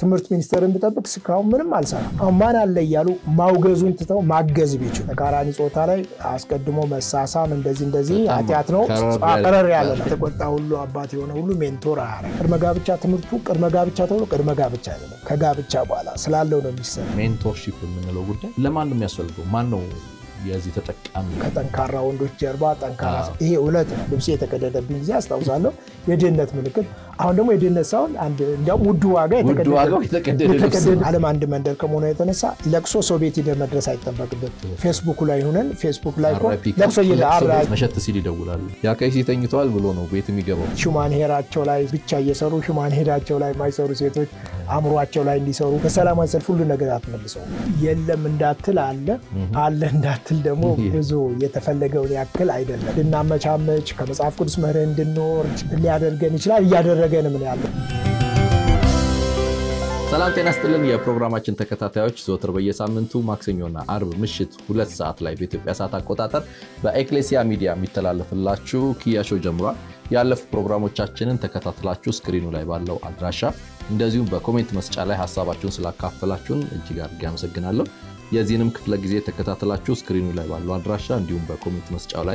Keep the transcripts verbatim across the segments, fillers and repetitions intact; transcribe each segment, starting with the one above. تمرت مينسترين بتابع سكاو من المالسا. أما أنا اللي يالو معجزون تتو معجز بيجون. كاراني صوتالي أسكدمو مساسا من دزين دزين. أتياتنو أكرر ريالنا. تقول تقولوا أباتي وانا أقولوا منتورا هار. كرمجابي تشات مرتوك كرمجابي تشاتو كرمجابي تشاتو كجابي تشابالا. سلالونا ميسر. منتور شيكون من الوجود. لما نم يسولكو مانو. يازي تتكام كتن كارا وندوش جربات أن كارا إيه أولاد بمشي تكدد بينزاس توصله يجنة منكر عندهم يجنة سون عند جو مدوا جاي تكدد على ما عند من در كمونه يتنسى لكسو سوبيتي در مدرسة يتنبأ كده فيسبوك لا يهونن فيسبوك لا يكون لكسو يدعى رأي مشت تسيلي دولار يا كيسي تاني توال بلونه بيت ميجابو شو ما نهرات شولاي بتشاي يسارو شو ما نهرات شولاي ما يسارو سيتوج عمرو أشولاي اللي يسارو كسلام يسار فلو نقدات مدرسة يلا من داتل على على دات الدمو يزو يتفلقون يأكل عيدا النعمة شامج كمس عفوا اسمه رند النور اللي على الجنيش لا يقدر رجعنا من يعلم. سلام تناس تلني يا برنامجنا تكتاتيوش زوتر بيجي سامنتو ماكسيميونا عرب مشيت خلص ساعات لاي بيت بساعات كوتاتر بإكليسيا ميديا متلال في اللاشو كياشو جمرة يالف برنامج تشاتشن تكتات لاشو سكرينو لاي بالله أدراشة ندزيوم بكومنت مسألة حساباتشون سلا كافلاتشون الجيار جامس الجنالو يزينم كفلجزية تكتات لاشو سكرينو لاي بالله أدراشة نديوم بكومنت مسألة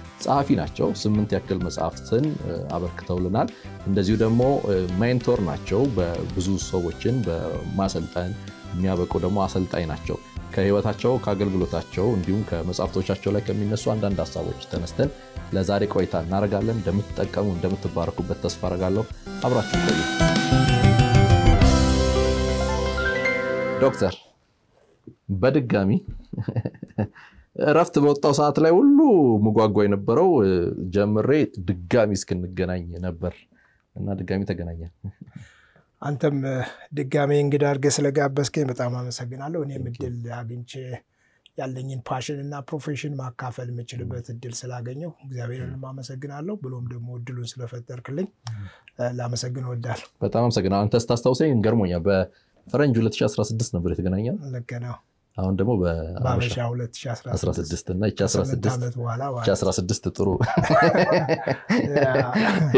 صحافي ናቸው ስምንት ያክል መጻፍትን አበርክተውልናል እንደዚሁ ደግሞ ሜንቶር ናቸው በብዙ ሰዎችን በማሰልጣን የሚያበቁ ደግሞ አሰልጣኝ ናቸው ከህይወታቸው ከአገልግሎታቸው እንዲሁም ከመጻፍቶቻቸው ላይ ከሚነሱ አንዳንድ ሐሳቦች ተነስተን ለዛሬ ቆይታ እናደርጋለን እንደምትጠቀሙ እንደምትባረኩበት ተስፋ አደርጋለሁ አብራችሁ ቆዩ ዶክተር በድጋሚ رفت بوطاو ساعات لاي ولو مغواغواي نبرو جمري دغامي اسكنغناي نبر انا دغامي تغنايا انتم دغامي انغدار غسله غابسكي بتام امسغنالو اني مدل اغنچ ያለኝን ፓሽን እና ፕሮፌሽን ማካፈል ምችልበት እድል ስላገኘው እግዚአብሔርን ማመስገናለሁ ብሎም ደግሞ እድሉን ስለፈጠርክልኝ ላመስገን ወዳለሁ በጣም አመሰግናለሁ አንተስ ታስተውሰኝ ገርሞኛ በፈረንጅ ሁለት ሺህ አስራ ስድስት ነበር የተገናኘው ለከናው አሁን ደግሞ በአበሻ ሁለት ሺህ አስራ ስድስት እና አስራ ስድስት ጥሩ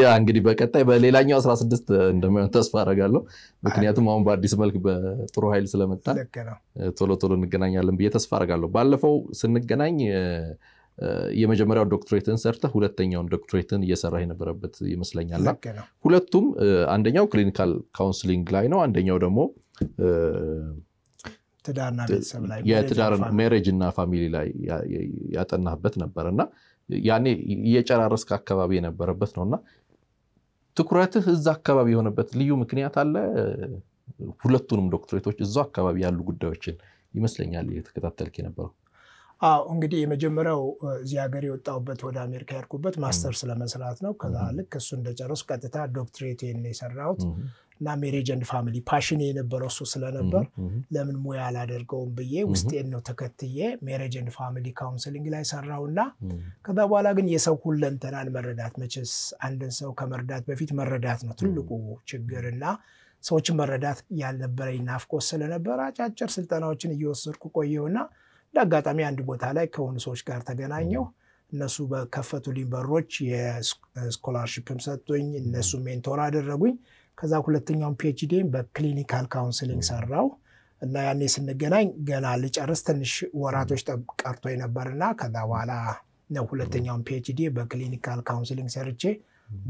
ያ እንግዲህ በቀጣይ በሌላኛው አስራ ስድስት እንደማይሆን ተስፋ አደርጋለሁ ምክንያቱም አሁን በአዲስ መልክ በጥሩ ኃይል ስለመጣ ቶሎ ቶሎ እንገናኛለን ብዬ ተስፋ አደርጋለሁ ባለፈው ስንገናኝ የመጀመሪያው ዶክትሬትን ሰርተ ሁለተኛው ዶክትሬትን እየሰራ የነበረበት ይመስለኛል ሁለቱም አንደኛው ክሊኒካል ካውንስሊንግ ላይ ነው አንደኛው ደግሞ تدارنا بيتسب لاي يا تدارنا ميرجنا فاميلي لاي ያጠናበት ነበርና ያኔ የጨራረስካ አከባቢ የነበረበት ነውና ትኩረትህ እዛ አከባቢ የሆነበት ልዩ ምክንያት አለ ሁለቱንም ዶክተሮች እዛ አከባቢ ያሉ ጉዳዮችን ይመስለኛል እየተከታተልክ ነበር አዎ እንግዲህ የመጀመሪያው እዚህ ሀገር የወጣውበት ወደ አሜሪካ ያርኩበት ማስተርስ ለመስራት ነው ከዛ ልክ እሱ እንደጨረስኩ ቀጥታ ዶክትሬቴን እየሰራሁት ና marriage and family passion የነበረው እሱ ስለነበር ለምን ሙያ አላደርገውም ብዬ ውስጤን ነው ተከትዬ marriage and family counseling ላይ ሰራውና ከዛ በኋላ ግን የሰው ሁለንተናን መረዳት መቼስ አንድን ሰው ከመረዳት በፊት መረዳት ነው ትልቁ ችግርና ሰዎችን መረዳት ያልነበረኝ ናፍቆት ስለነበር አጫጭር ስልጠናዎችን እየወሰድኩ ቆየውና ዳጋጣሚ አንድ ቦታ ላይ ከሆነ ሰዎች ጋር ተገናኘው እነሱ በከፈቱልኝ በሮች የስኮላርሺፕም ሰጥቶኝ እነሱ ሜንቶር አደረጉኝ ከዛ ሁለተኛውን ፒኤችዲ በክሊኒካል ካውንሰሊንግ ሰራው እና ያኔ ስንገናኝ ገና ለጨርስ ትንሽ ወራቶች ተቀርቶ የነበርና ከዛ በኋላ ነው ሁለተኛውን ፒኤችዲ በክሊኒካል ካውንሰሊንግ ሰርቼ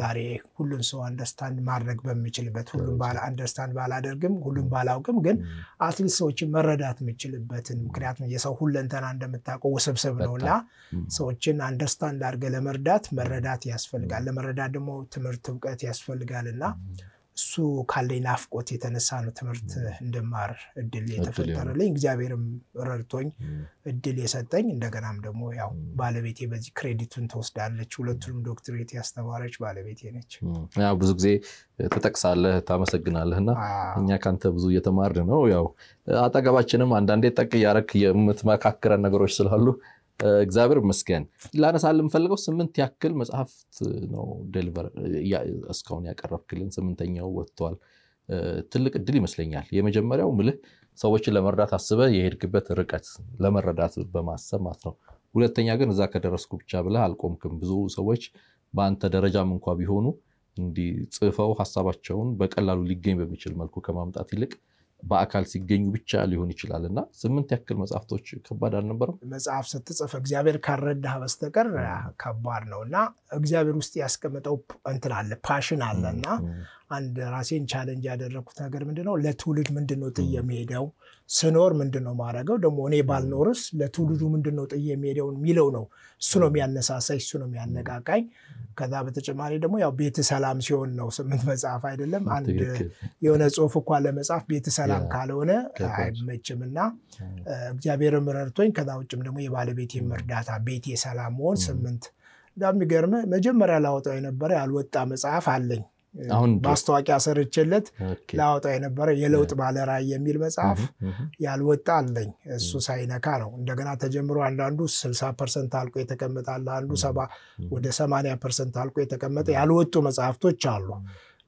ዳሬ ሁሉን ሰው አንደርስታንድ ማድረግ በሚችልበት ሁሉን ባላ አንደርስታንድ ባላደርግም ሁሉን ባላውቅም ግን አትሊስት ሰዎች መረዳት የሚችልበትን ምክንያቱም የሰው ሁለንተና እንደምታውቀው ወሰብሰብ ነውና ሰዎችን አንደርስታንድ አድርገ ለመርዳት መረዳት ያስፈልጋል ለመረዳት ደግሞ ትምህርት ዕውቀት ያስፈልጋልና سو كله نافقوتي تنسانو تمرت اندمار الدليل تفتر لين جابيرم ررتون الدليل ساتين اندكنام دمو ياو بالبيتي بزي كريديتون توسدالچ ሁለቱም ዶክትሬት ያስተማረች ባለቤቴ ነች ያው ብዙ ጊዜ ተጠቅሳለህ ታመሰግናለህና እኛ ካንተ ብዙ እየተማርን ነው ያው አጠገባችንም አንዳንዴ ጠቅ ያረክ የምትማካከረን ነገሮች ስላሉ እግዚአብሔር መስገን ላነሳልም ፈልገው ስምንት ያክል መጽሐፍት ነው ዴሊቨር እስካሁን ያቀርብክልን ስምንተኛው ወጥቷል ትልቅ እድል ይመስለኛል የመጀመሪያው ምልህ ሰዎችን ለመረዳት አስበ የሄድክበት ርቀት ለመረዳት በማሰብ ማለት ነው ሁለተኛ ግን እዛ ከደረስኩ ብቻ ብለ አልቆምኩም ብዙ ሰዎች በአንተ ደረጃም እንኳን ቢሆኑ እንዲ ጽፈው ሐሳባቸውን በቀላሉ ሊገኝ በሚችል መልኩ ከመማምጣት ይልቅ በአካል ሲገኙ ብቻ ሊሆን ይችላልና ስምንት ያክል መጽሐፍቶች ከባድ አልነበረም መጽሐፍ ስትጽፍ እግዚአብሔር ካረዳህ በስተቀር ከባድ ነውና እግዚአብሔር ውስጥ ያስቀመጠው እንትን አለ ፓሽን አለና አንድ ራሴን ቻሌንጅ ያደረኩት ነገር ምንድነው ለትውልድ ምንድነው ጥየመሄደው ስኖር ምንድነው ማረገው ደሞ እኔ ባልኖርስ ለትውልዱ ምንድነው ጥየመሄደው ሚለው ነው እሱ ነው የሚያነሳሳይ እሱ ነው የሚያነቃቃኝ ከዛ በተጨማሪ ደሞ ያው ቤት ሰላም ሲሆን ነው ስምንት መጽሐፍ አይደለም አንድ የሆነ ጽሁፍ እንኳን ለመጽሐፍ ቤት ሰላም ካልሆነ አይመችምና እግዚአብሔር ምረርቶኝ ከዛ ወጭም ደሞ የባለቤት ይምርዳታ ቤት የሰላም ሆን ስምንት ዳም ይገርመ መጀመሪያ ላወጣው የነበረ ያልወጣ መጽሐፍ አለኝ አሁን ማስተዋቂያ ሰርቼለት ላውጣ የነበረ የለውጥ ባለ ራይ የሚል መጽሐፍ ያልወጣ አለኝ እሱ ሳይነካ ነው እንደገና ተጀምሮ አንዳንዱ ስልሳ ፐርሰንት አልቆ የተቀመጣል አንዱ ሰባ ወደ ሰማንያ ፐርሰንት አልቆ የተቀመጠ ያልወጡ መጽሐፍቶች አሉ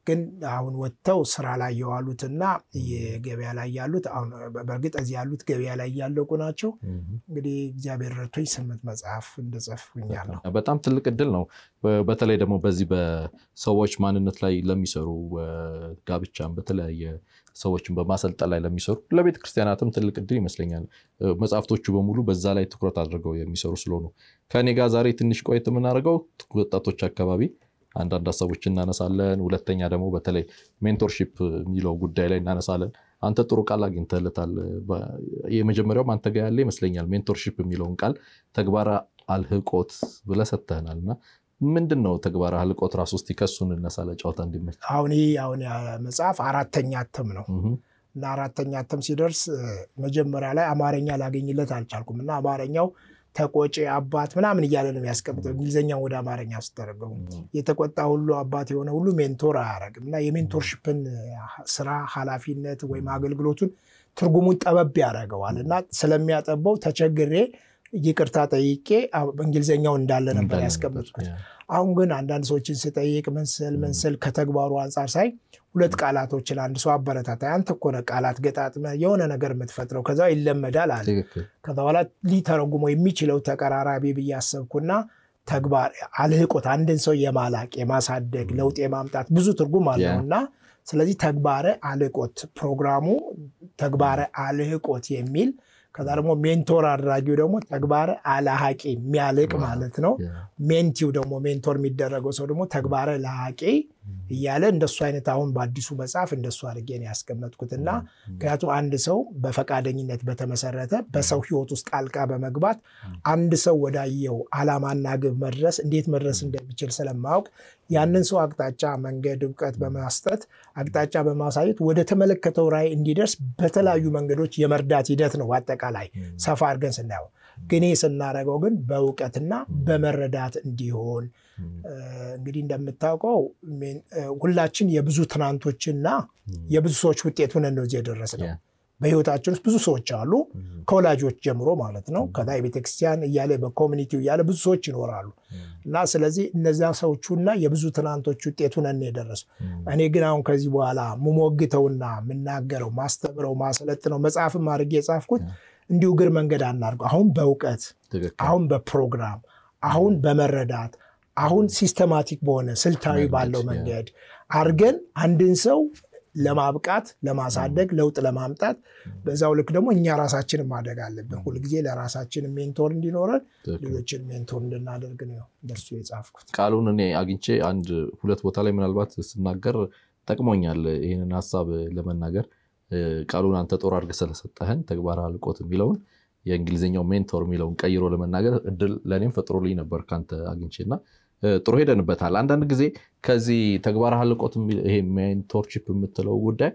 ግን አሁን ወጣው ስራ ላይ ያሉትና የገበያ ላይ ያሉት አሁን በርግጥ እዚህ ያሉት ገበያ ላይ ያለው ቆናቸው እንግዲህ እግዚአብሔር ረድቶኝ ስምንት መጽሐፍ እንደጻፍኩኛል በጣም ትልቅ እድል ነው በተለይ ደግሞ በዚህ በሰዎች ማንነት ላይ ለሚሰሩ ጋብቻን በተለያየ ሰዎችን በማሰልጣን ላይ ለሚሰሩ ለቤተ ክርስቲያናትም ትልቅ እድል ይመስለኛል መጽሐፍቶቹ በሙሉ በዛ ላይ ትኩረት አድርገው የሚሰሩ ስለሆነ ከኔ ጋር ዛሬ ትንሽ ቆይት ምን አድርገው ወጣቶች አካባቢ አንድ አንድ ሐሳቦችን እናነሳለን ሁለተኛ ደግሞ በተለይ ሜንቶርሺፕ ሚለው ጉዳይ ላይ እናነሳለን አንተ ጥሩ ቃል አግኝተልታል የመጀመሪያው አንተ ጋር ያለ ይመስለኛል ሜንቶርሺፕ ሚለውን ቃል ተግባራ አልህቆት ብለሰተናልና ምንድነው ተግባራ አልህቆት ራስ ውስጥ ይከሱን እናሳለ ጫውታ እንድመል አሁን ይሁን መጽሐፍ አራተኛ አተም ነው እና አራተኛ አተም ሲደርስ መጀመሪያ ላይ አማርኛ ላገኝለት አልቻልኩምና አማርኛው ተቆጪ አባት ምናምን ይያለ ነው ያስቀምጠው እንግሊዘኛው ወደ አማርኛ አስተረገው የተቆጣ ሁሉ አባት የሆነ ሁሉ ሜንቶር አያረግምና የሜንቶርሺፕን ስራ ኃላፊነት ወይ ማገልግሎቱን ትርጉሙን ጠበብ ያረጋዋልና ስለሚያጠበው ተቸግሬ ይቅርታ ጠይቄ በእንግሊዘኛው እንዳለ ነበር ያስቀምጠው አሁን ግን አንዳንድ ሰዎችን ሲጠይቅ መንሰል መንሰል ከተግባሩ አንፃር ሳይ ሁለት ቃላቶችን አንድ ሰው አበረታታ አንተ እኮ ነው ቃላት ገጣጥመ የሆነ ነገር የምትፈጥረው ከዛ ይለመዳል አለ ከዛ በኋላ ሊተረጉመው የሚችለው ተቀራራቢ በያሰብኩና ተግባር አልህቆት አንድን ሰው የማላቅ የማሳደግ ለውጥ የማምጣት ብዙ ትርጉም አለውና ስለዚህ ተግባረ አልህቆት ፕሮግራሙ ተግባረ አልህቆት የሚል ከዛ ደግሞ ሜንቶር አድራጊው ደግሞ ተግባረ አላሃቂ የሚያልቅ ማለት ነው ሜንቲው ደግሞ ሜንቶር የሚደረገው ሰው ደግሞ ተግባረ ላሃቂ ይያለ እንደሱ አይነት አሁን በአዲሱ መጽሐፍ እንደሱ አድርገን ያስቀመጥኩትና ከያቱ አንድ ሰው በፈቃደኝነት በተመሰረተ በሰው ህይወት ውስጥ ጣልቃ በመግባት አንድ ሰው ወዳየው አላማና ግብ መድረስ እንዴት መድረስ እንደሚችል ስለማውቅ ያንን ሰው አቅጣጫ መንገድ ዕብቀት በማስተት አቅጣጫ በማሳየት ወደ ተመለከተው ራይ እንዲደርስ በተለያዩ መንገዶች የመርዳት ሂደት ነው አጠቃላይ ሰፋ አድርገን ስናየው ግን እየሰናረጋው ግን በዕውቀትና በመረዳት እንዲሆን እንግዲህ እንደምታውቀው ሁላችን የብዙ ትናንቶችና የብዙ ሰዎች ውጤት ሆነን ነው ያደረሰነው በህይወታችን ውስጥ ብዙ ሰዎች አሉ ኮላጆች ጀምሮ ማለት ነው ከላይ ቤተክርስቲያን ያለ በኮሚኒቲው ያለ ብዙ ሰዎች ይኖራሉ እና ስለዚህ እነዛ ሰዎችና የብዙ ትናንቶች ውጤት ሆነን ነው ያደረሰው እኔ ግን አሁን ከዚህ በኋላ ሙሞግተውና ምናገረው ማስተብረው ማሰለጥነው መጽሐፍ ማርጌ የጻፍኩት እንዲው ግር መንገድ አናርገው አሁን በዕውቀት አሁን በፕሮግራም አሁን በመረዳት አሁን ሲስተማቲክ በሆነ ስልታዊ ባለው መንገድ አርገን አንድን ሰው ለማብቃት ለማሳደግ ለውጥ ለማምጣት በዛው ልክ ደግሞ እኛ ራሳችንን ማደግ አለብን ሁልጊዜ ለራሳችን ሜንቶር እንዲኖረን ሌሎችን ሜንቶር እንድናደርግ ነው ደርሱ የጻፍኩት ቃሉን እኔ አግኝቼ አንድ ሁለት ቦታ ላይ ምናልባት ስናገር ተቀመኛል ይሄንን ሐሳብ ለመናገር ቃሉን አንተ ጦር አድርገ ስለሰጠህን ተግባራ አልቆት የሚለውን የእንግሊዘኛው ሜንቶር የሚለውን ቀይሮ ለመናገር እድል ለኔም ፈጥሮልኝ ነበር ካንተ አግኝቼና تروهيدا نبتال عندنا نجزي كذي تجبرها لقط هي من تورشيب مثله وجوده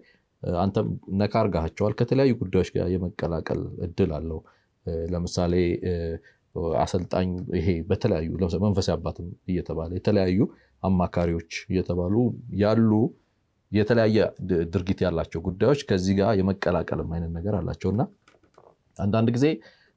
أنت نكارجها شوال كتلا يقدرش كأي مكلا كل الدلال لو لمسالي عسل تاني هي بتلاقي لو زمان فسبات يتبالي تلاقيه أما كاريوش يتبالو يالو يتلاقي درجتي على شو قدرش كذي كأي مكلا كل ما يننجر على شونا عندنا نجزي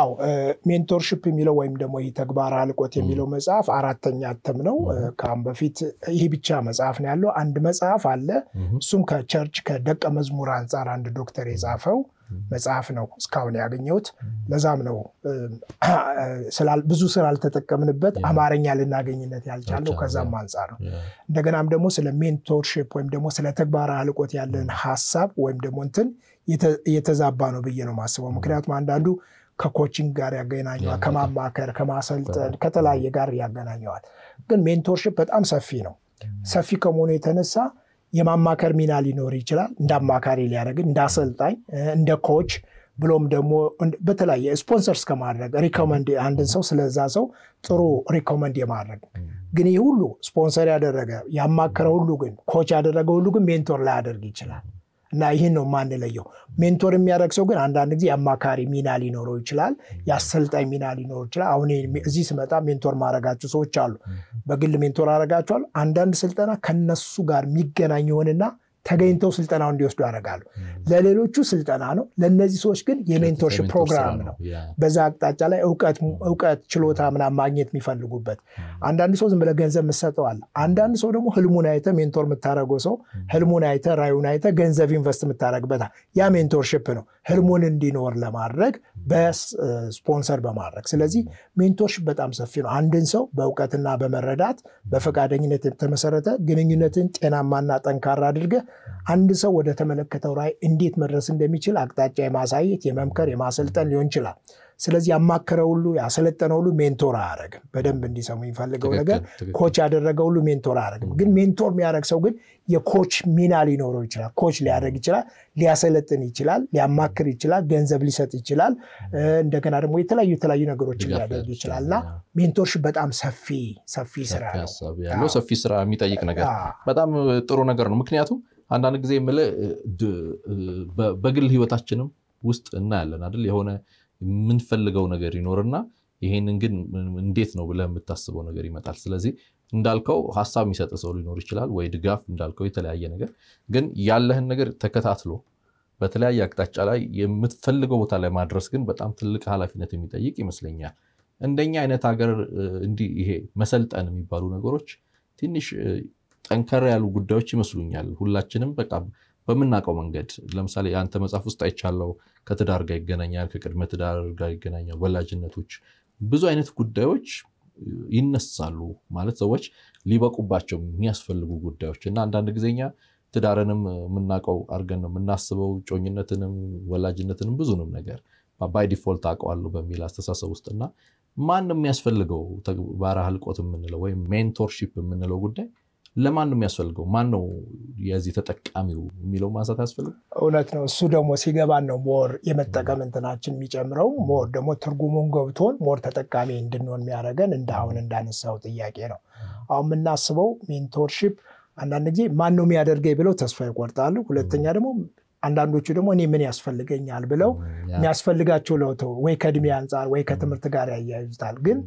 أو منتورشيب ميلو وهم دمو يتكبر على قوتي ميلو مزاف عرض تاني أتمنو كان بفيت هي بتشا مزاف نعلو عند مزاف على سوم كشرج كدك أمزموران صار عند دكتور مزافه مزاف نو سكوني أغنيوت لازم نو سلال بزوج سلال تتكمل بيت أمارني على ناقينينا تيال جالو كزمان صارو دعنا هم دمو سل منتورشيب وهم دمو سل تكبر على قوتي على حساب وهم دمونتن يت يتزابانو بيجنو ماسوا مكريات ما عندو ككوتشين غاري أجنانيو، كمان ما كير كمان سلطة كتلاعي غاري أجنانيو. عن منتورشيب بد أم سفينو. سفي كموني تنسا يمان ما كير مينالي نوريجلا، ندم ما كير اللي أرجع، نداسلتاي، ندكوتش، بلوم دمو، بتلاعي سponsors كمان أرجع، ريكومندي عندن سو سلزازو، ترو ريكومندي ما أرجع. عن يهولو سponsor أرجع، يمان ما كير هولوجن، كوتش أرجع هولوجن منتور لا أرجع. ناهينو مانلهيو منتور مياركسوگن عندن دي اما كاري مينالي نورو يچلال ياسلطاي مينالي نورو يچلال اوني ازي سمتا منتور مارغاچو سوچ آلو بغل منتور አረጋچዋል عندن سلطنا كنسو ጋር ميገናኝውንና ተገኝተው ስልጣናው እንዲወስዱ ያረጋሉ ለሌሎቹ ስልጣና ነው ለነዚህ ሰዎች ግን የሜንቶርሺፕ ፕሮግራም ነው በዛ አቅጣጫ ላይ ዕውቀት ዕውቀት ችሎታ ምናምን ማግኘት የሚፈልጉበት አንዳንድ ሰው ዝም ብለ ገንዘብ መስጠዋል አንዳንድ ሰው ደግሞ ህልሙን አይተ ሜንቶር መታረጋው ሰው ህልሙን አይተ ራዩን አይተ ገንዘብ ኢንቨስት መታረጋበት ያ ሜንቶርሺፕ ነው ህልሙን እንዲኖር ለማድረግ በስፖንሰር በማድረግ ስለዚህ ሜንቶርሺፕ በጣም ሰፊ ነው አንድን ሰው በዕውቀትና በመረዳት በፈቃደኝነት ተመሰረተ ግንኙነትን ጤናማና ጠንካራ አድርገ አንድ ሰው ወደ ተመለከተው ራይ እንዴት መድረስ እንደሚችል አቅጣጫ የማሳየት የመምከር የማሰልጠን ሊሆን ይችላል ስለዚህ ያማከረው ሁሉ ያሰለጠነው ሁሉ ሜንቶር አረግ በደንብ እንዲሰሙ ይፈልገው ነገር ኮች ያደረገው ሁሉ ሜንቶር አረግ ግን ሜንቶር የሚያረግ ሰው ግን የኮች ሚና ሊኖረው ይችላል ኮች ሊያረግ ይችላል ሊያሰለጥን ይችላል ሊያማክር ይችላል ገንዘብ ሊሰጥ ይችላል እንደገና ደግሞ የተለያዩ የተለያዩ ነገሮች ሊያደርግ ይችላልና ሜንቶርሺፕ በጣም ሰፊ ሰፊ ስራ ነው ሰፊ ስራ የሚጠይቅ ነገር በጣም ጥሩ ነገር ነው ምክንያቱም አንዳንድ ጊዜ ምለ በግል ህይወታችንም ውስጥ እና ያለን አይደል የሆነ ምን ፈልገው ነገር ይኖርና ይሄንን ግን እንዴት ነው ብለ መታሰበው ነገር ይመጣል ስለዚህ እንዳልከው ሐሳብ የሚሰጥ ሰው ሊኖር ይችላል ወይ ድጋፍ እንዳልከው የተለያየ ነገር ግን ያለህን ነገር ተከታትሎ በተለያየ አቅጣጫ ላይ የምትፈልገው ቦታ ላይ ማድረስ ግን በጣም ትልቅ ኃላፊነት የሚጠይቅ ይመስለኛል እንደኛ አይነት ሀገር እንዲ ይሄ መሰልጠን የሚባሉ ነገሮች ትንሽ ጠንከራ ያሉ ጉዳዮች ይመስሉኛል ሁላችንም በቃ በመናቀው መንገድ ለምሳሌ አንተ መጻፍ ውስጥ አይቻለው ከተዳር ጋር ይገናኛል ከቅድመ ተዳር ጋር ይገናኛል ወላጅነቶች ብዙ አይነት ጉዳዮች ይነሳሉ ማለት ሰዎች ሊበቁባቸው የሚያስፈልጉ ጉዳዮችና አንዳንድ ግዜኛ ተዳረንም መናቀው አርገን ነው እናስበው ጮኝነትንም ወላጅነትንም ብዙንም ነገር ባይ ዲፎልት አቀዋሉ በሚል አስተሳሰብ ውስጥና ማንንም ያስፈልገው ተግባራ ህልቆት ምንለው ወይ ሜንቶርሺፕ ምንለው ጉዳይ ለማንም ያስፈልገው ማን ነው የዚህ ተጠቃሚው የሚለው ማሳት ያስፈልገው እውነት ነው እሱ ደግሞ ሲገባን ነው ሞር የመጠቀም እንትናችን የሚጨምረው ሞር ደግሞ ትርጉሙን ገብቶን ሞር ተጠቃሚ እንድንሆን የሚያረጋን እንደአሁን እንዳነሳው ጥያቄ ነው አሁን ምናስበው ሜንቶርሺፕ አንዳንድ ጊዜ ማን ነው የሚያደርገው ብለው ተስፋ ይቆርጣሉ ሁለተኛ ደግሞ አንዳንዶቹ ደግሞ እኔ ምን ያስፈልገኛል ብለው የሚያስፈልጋቸው ለውተው ወይ ከድሜ አንፃር ወይ ከትምርት ጋር ያያይዙታል ግን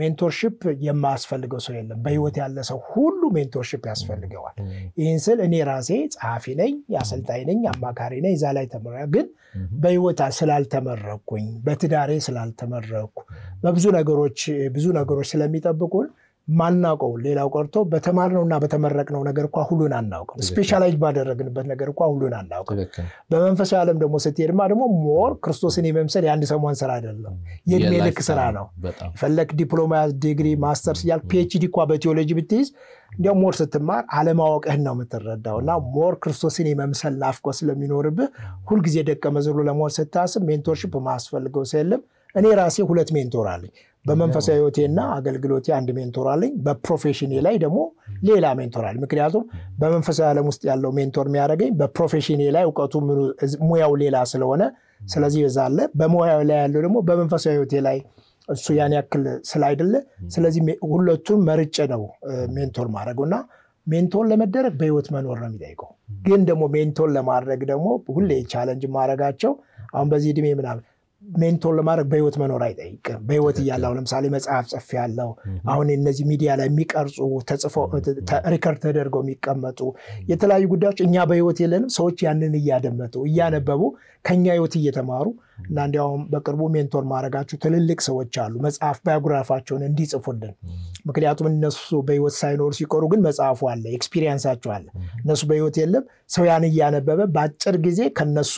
ሜንቶርሺፕ የማስፈልገው ሰው የለም በህይወት ያለ ሰው ሁሉ ሜንቶርሺፕ ያስፈልገዋል ይህንስል እኔ ራሴ ጻፊ ነኝ ያሰልጣኝ ነኝ አማካሪ ነኝ እዛ ላይ ተመረኩ ግን በህይወት ስላልተመረኩኝ በትዳሬ ስላልተመረኩ በብዙ ነገሮች ብዙ ነገሮች ስለሚጠብቁን ማናቀው ሌላው ቀርቶ በተማርነውና በተመረቅነው ነገር ቋ ሁሉን አናውቅም ስፔሻላይዝ ባደረግንበት ነገር ቋ ሁሉን አናውቅም በመንፈሳዊ ዓለም ደግሞ ስትሄድማ ደግሞ ሞር ክርስቶስን የመምሰል ያን ሰሞን ስራ አይደለም የሜልክ ስራ ነው ፈለክ ዲፕሎማ ዲግሪ ማስተርስ ያል ፒኤችዲ ቋ በቲዮሎጂ ብትይዝ እንደው ሞር ስትማር ዓለማወቅህን ነው የምትረዳውና ሞር ክርስቶስን የመምሰል ላፍቆ ስለሚኖርብ ሁሉ ጊዜ ደቀመዝሉ ለሞር ስታስብ ሜንቶርሺፕ ማስፈልገው ሰለም እኔ ራሴ ሁለት ሜንቶር አለኝ በመንፈሳዊ ህይወቴና አገልግሎቴ አንድ ሜንቶር አለኝ በፕሮፌሽኔ ላይ ደግሞ ሌላ ሜንቶር አለ ምክንያቱም በመንፈሳዊ ዓለም ውስጥ ያለው ሜንቶር የሚያደርገኝ በፕሮፌሽኔ ላይ ዕውቀቱ ሙያው ሌላ ስለሆነ ስለዚህ ይዛለ በሙያው ላይ ያለው ደግሞ በመንፈሳዊ ህይወቴ ላይ እሱ ያን ያክል ስላይደለ ስለዚህ ሁለቱም መርጨ ነው ሜንቶር ማድረግውና ሜንቶር ለመደረግ በህይወት መኖር ነው የሚጠይቀው ግን ደግሞ ሜንቶር ለማድረግ ደግሞ ሁሌ ቻሌንጅ ማድረጋቸው አሁን በዚህ ድሜ ምናምን ሜንቶር ለማድረግ በህይወት መኖር አይጠይቅም በህይወት ይያላው ለምሳሌ መጽሐፍ ጽፍ ያለው አሁን እነዚህ ሚዲያ ላይ የሚቀርጹ ተጽፎ ሪከርድ ተደርገው የሚቀመጡ የተለያየ ጉዳዮች እኛ በህይወት የለንም ሰዎች ያንን ያደመጡ ያነበቡ ከኛ ህይወት እየተማሩ እና እንዲያው በቅርቡ ሜንቶር ማረጋችሁ ትልልቅ ሰዎች አሉ መጽሐፍ ባዮግራፋቸውን እንዲጽፉልን ምክንያቱም እነሱ በህይወት ሳይኖር ሲቆሩ ግን መጽሐፉ አለ ኤክስፒሪያንሳቸው አለ እነሱ በህይወት የለም ሰው ያን ያነበበ ባጭር ጊዜ ከነሱ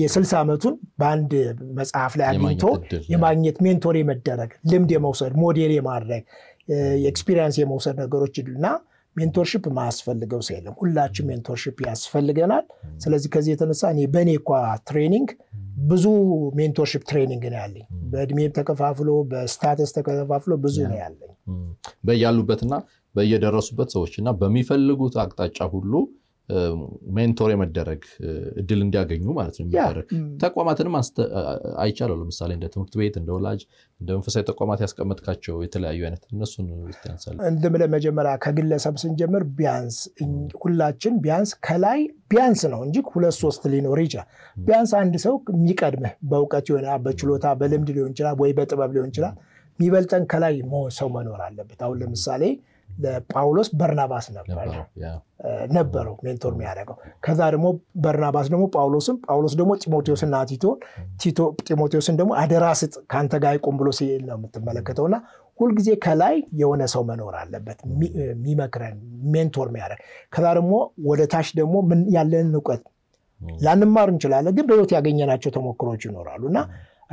የ60 አመቱን በአንድ መጽሐፍ ላይ አግኝቶ የማግኘት ሜንቶር የመደረግ ልምድ የመውሰድ ሞዴል የማድረግ ኤክስፒሪያንስ የመውሰድ ነገሮች እና ሜንቶርሺፕ ማስፈልገው ሰለም ሁላችንም ሜንቶርሺፕ ያስፈልገናል ስለዚህ ከዚህ የተነሳ እኔ በኔ ቋ ትሬኒንግ ብዙ ሜንቶርሺፕ ትሬኒንግ ነው ያለኝ በእድሜም ተከፋፍሎ በስታተስ ተከፋፍሎ ብዙ ነው ያለኝ በያሉበትና በየደረሱበት ሰዎችና በሚፈልጉት አቅጣጫ ሁሉ ሜንቶር የመደረግ እድል እንዲያገኙ ማለት ነው የሚደረግ ተቋማትንም አይቻለው ለምሳሌ እንደ ትምህርት ቤት እንደ ወላጅ እንደ መንፈሳዊ ተቋማት ያስቀመጥካቸው የተለያየ አይነት እነሱን ይስተንሳል እንደም ለመጀመሪያ ከግለሰብ ስንጀምር ቢያንስ ሁላችን ቢያንስ ከላይ ቢያንስ ነው እንጂ ሁለት ሶስት ሊኖር ይችላል ቢያንስ አንድ ሰው የሚቀድመህ በእውቀት ይሆና በችሎታ በልምድ ሊሆን ይችላል ወይ በጥበብ ሊሆን ይችላል የሚበልጠን ከላይ ሰው መኖር አለበት አሁን ለምሳሌ ለጳውሎስ በርናባስ ነበር ነበርው ሜንቶር የሚያደርገው ከዛ ደግሞ በርናባስ ደግሞ ጳውሎስን ጳውሎስ ደግሞ ጢሞቴዎስና ቲቶን ቲቶ ጢሞቴዎስን ደግሞ አደራስጥ ካንተ ጋር ቆም ብሎ ሲል ነው የምትመለከተውና ሁሉ ጊዜ ከላይ የሆነ ሰው መኖር አለበት ሚመክረን ሜንቶር የሚያደርግ ከዛ ደግሞ ወደ ታች ደግሞ ምን ያለን ንቀት ላንማር እንችላለን ግን በህይወት ያገኘናቸው ተሞክሮች ይኖራሉና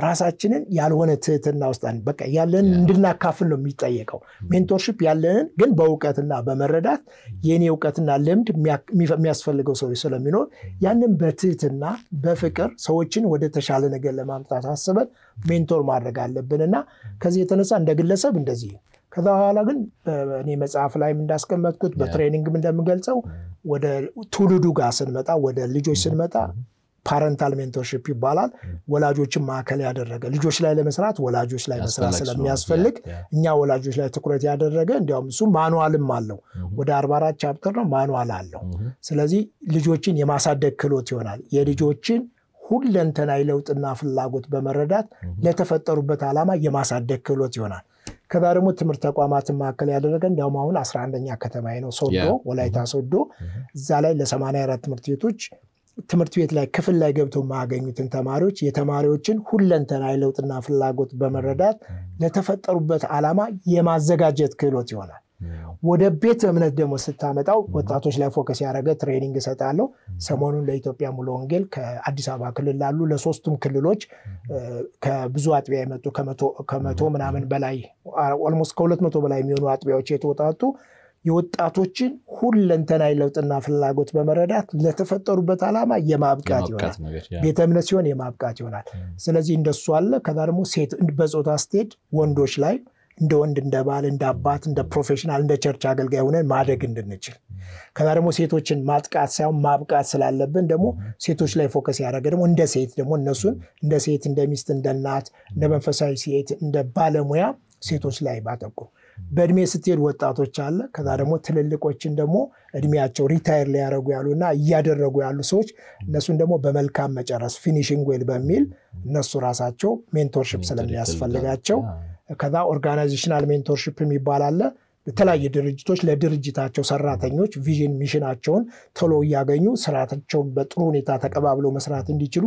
ራሳችንን ያልሆነ ትህትና ውስጥን በቃ ያለን እንድናካፍል ነው የሚጠየቀው ሜንቶርሺፕ ያለን ግን በእውቀትና በመረዳት የኔ እውቀትና ልምድ የሚያስፈልገው ሰው ስለሚኖር ያንን በትህትና በፍቅር ሰዎችን ወደ ተሻለ ነገር ለማምጣት አስበን ሜንቶር ማድረግ አለብንና ከዚህ የተነሳ እንደ ግለሰብ እንደዚህ ከዛ በኋላ ግን እኔ መጽሐፍ ላይም እንዳስቀመጥኩት በትሬኒንግም እንደምገልጸው ወደ ቱሉዱ ጋር ስንመጣ ወደ ልጆች ስንመጣ ፓረንታል ሜንቶርሺፕ ይባላል ወላጆችን ማከለ ያደረገ ልጆች ላይ ለመስራት ወላጆች ላይ መስራት ስለሚያስፈልግ እኛ ወላጆች ላይ ትኩረት ያደረገ እንዲያውም እሱ ማኑዋልም አለው ወደ አርባ አራት ቻፕተር ነው ማኑዋል አለው ስለዚህ ልጆችን የማሳደግ ክህሎት ይሆናል የልጆችን ሁለንተናይ ለውጥና ፍላጎት በመረዳት ለተፈጠሩበት ዓላማ የማሳደግ ክህሎት ይሆናል ከዛ ደግሞ ትምህርት ተቋማትን ማከለ ያደረገ እንዲያውም አሁን አስራ አንደኛ ከተማዬ ነው ሶዶ ወላይታ ሶዶ እዛ ላይ ለ84 ትምህርት ቤቶች ትምህርት ቤት ላይ ክፍል ላይ ገብተው ማገኙትን ተማሪዎች የተማሪዎችን ሁለንተና ለውጥና ፍላጎት በመረዳት ለተፈጠሩበት ዓላማ የማዘጋጀት ክህሎት ይሆናል ወደ ቤት እምነት ደግሞ ስታመጣው ወጣቶች ላይ ፎከስ ያደረገ ትሬኒንግ ሰጣለው ሰሞኑን ለኢትዮጵያ ሙሉ ወንጌል ከአዲስ አበባ ክልል ላሉ ለሶስቱም ክልሎች ከብዙ አጥቢያ የመጡ ከመቶ ምናምን በላይ almost ከሁለት መቶ በላይ የሚሆኑ አጥቢያዎች የተወጣጡ የወጣቶችን ሁለንተና ለውጥና ፍላጎት በመረዳት ለተፈጠሩበት ዓላማ የማብቃት ይሆናል ቤተምነት ሲሆን የማብቃት ይሆናል ስለዚህ እንደሱ አለ ከዛ ደግሞ ሴት በጾታ ስቴድ ወንዶች ላይ እንደ ወንድ እንደ ባል እንደ አባት እንደ ፕሮፌሽናል እንደ ቸርች አገልጋይ ሆነን ማደግ እንድንችል ከዛ ደግሞ ሴቶችን ማጥቃት ሳይሆን ማብቃት ስላለብን ደግሞ ሴቶች ላይ ፎከስ ያደረገ ደግሞ እንደ ሴት ደግሞ እነሱን እንደ ሴት እንደ ሚስት እንደ እናት እንደ መንፈሳዊ ሴት እንደ ባለሙያ ሴቶች ላይ ባጠቁ በእድሜ ስትሄድ ወጣቶች አለ ከዛ ደግሞ ትልልቆችን ደግሞ እድሜያቸው ሪታየር ላይ ያረጉ ያሉና ያደረጉ ያሉ ሰዎች እነሱን ደግሞ በመልካም መጨረስ ፊኒሺንግ ዌል በሚል እነሱ ራሳቸው ሜንቶርሺፕ ስለሚያስፈልጋቸው ከዛ ኦርጋናይዜሽናል ሜንቶርሺፕ የሚባላል በተለያየ ድርጅቶች ለድርጅታቸው ሰራተኞች ቪዥን ሚሽናቸውን ተሎ ያገኙ ስራታቸውን በጥሩ ሁኔታ ተቀባብለው መስራት እንዲችሉ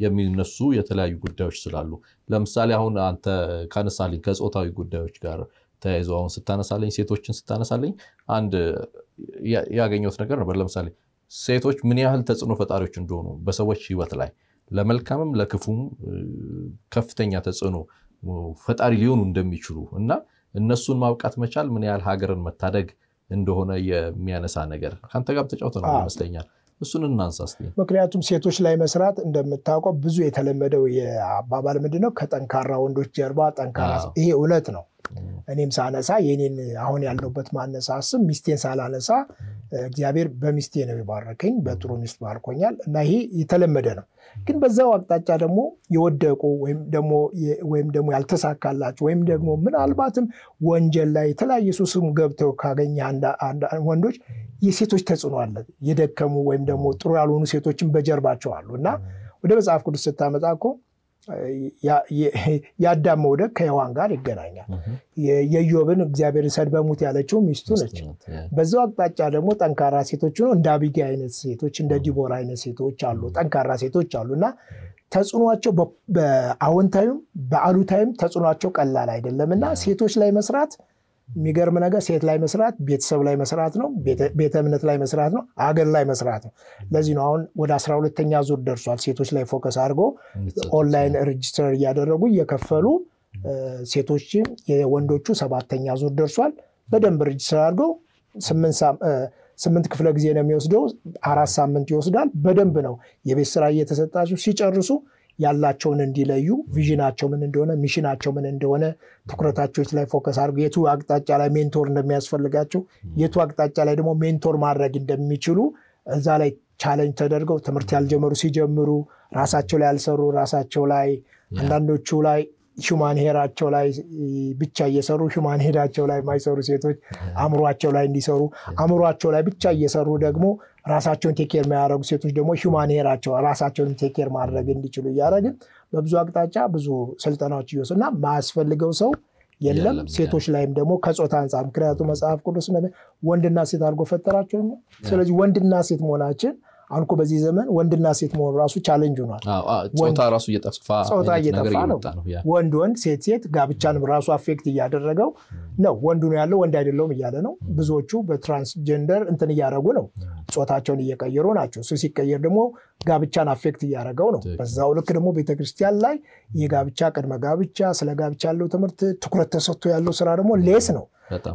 يمين نسو يتلاعي قدرش سلالو لما سالي هون أنت كان سالين كاز أطاعي قدرش كار تايزو هون ستانا سالين سيتوشين ستانا سالين عند يا يا جنيوس نجار برلما سالي سيتوش مني هل تزنو فتعرفش ندونه بس هو شيء وطلع لما الكامم لكفهم كفتين يتزنو فتعرف اليوم ندمي شروه إننا الناس ما وقعت مشال مني على هاجرن متدرج عنده هنا يميان سانجر خان تجابت أوتنا مسلينيا بس إننا ننساسني ممكن يا توم سيتوش لا مسرات عندما تاكو بزوي تلمده ويا بابا المدينة كتنكره وندوش جربات انكره هي ولتنا أني مسأنا سا يعني هوني على نوبت ما نساس ميستين ساله على سا جابير بميستين بيباركين بترون يستبار كونيال نهي يتلمدنا كن بزوج تجارمو يودكو وهم دمو وهم دمو يلتصق على وهم دمو من الباتم وانجل لا يتلا يسوس مقبتو كعين ياندا عند وندوش يسيتوش تسون والله يدكمو وهم دمو تروالونو سيتوشم بجرباتشو علونا وده بس أفكر ستامت أكو يا يا يا دموده كيوانغار يقرأني يا يوبن جابر سربا موتي على شو ميستونج بزوج تجارة موت أنكاراسي توجون دابي كائن سي توجين دجبورا كائن سي توجالو أنكاراسي توجالو نا تسونوا أشوا ب بعون تايم بعرو تايم تسونوا أشوا كلا لا يدل لمنا سي توج لاي مسرات ميجر مناجا سي لاي مسرات بيت سب لاي مسراتنا بيت بيت منت لاي مسراتنا عقل لاي مسراتنا لازم نعون وداسراول التنيازور درسوا سي توج لاي فوكس أرجو أونلاين ريجستر يادربو يكفلو سيتوشي يواندوشوا سبعة تنيازور درسوا بدن بريجستر أرجو سمن سام سمنت كفلك زينا ميوسدو عراس سمنت يوسدال بدن بنو يبي سراية تساتاشو سيجارسو ያላቸውን እንዲለዩ ቪዥናቸው ምን እንደሆነ ሚሽናቸው ምን እንደሆነ ትኩረታቸው ላይ ፎከስ አድርጉ የቱ አቅጣጫ ላይ ሜንቶር እንደሚያስፈልጋቸው የቱ አቅጣጫ ላይ ደግሞ ሜንቶር ማድረግ እንደሚችሉ እዛ ላይ ቻሌንጅ ተደርገው ትምህርት ያልጀመሩ ሲጀምሩ ራሳቸው ላይ ያልሰሩ ራሳቸው ላይ አንዳንዶቹ ላይ ሂዩማን ሄራቸው ላይ ብቻ እየሰሩ ሂዩማን ሄዳቸው ላይ ማይሰሩ ሴቶች አምሯቸው ላይ እንዲሰሩ አምሯቸው ላይ ብቻ እየሰሩ ደግሞ ራሳቸውን ቴክየር ማያረጉ ሴቶች ደግሞ ሂዩማን ሄራቸው ራሳቸውን ቴክየር ማድረግ እንዲችሉ ያረጋግጥ በብዙ አቅጣጫ ብዙ ስልጠናዎች ይወስና ማስፈልገው ሰው የለም ሴቶች ላይም ደግሞ ከጾታ አንጻር ምክንያቱም መጽሐፍ ቅዱስ ነው ወንድና ሴት አድርጎ ፈጠራቸው ስለዚህ ወንድና ሴት መሆናችን አንኩ በዚህ ዘመን ወንድና ሴት መሆን ራሱ ቻሌንጅ ሆኗል። ጾታ ራሱ እየጠፋ ነገር እየመጣ ነው። ወንድ ወንድ ሴት ሴት ጋብቻንም ራሱ አፌክት ያደረገው ነው። ወንዱ ነው ያለው ወንድ አይደለም ይያለ ነው። ብዙዎቹ በትራንስጀንደር እንትን ያረጉ ነው። ጾታቸውን እየቀየሩ ናቸው። ሱስ ይቀየር ደግሞ ጋብቻን አፌክት ያደረገው ነው። በዛው ልክ ደግሞ ቤተክርስቲያን ላይ የጋብቻ ቀድመ ጋብቻ ስለ ጋብቻ ያለው ትምህርት ትኩረት ተሰጥቶ ያለው ስራ ደግሞ ሌስ ነው።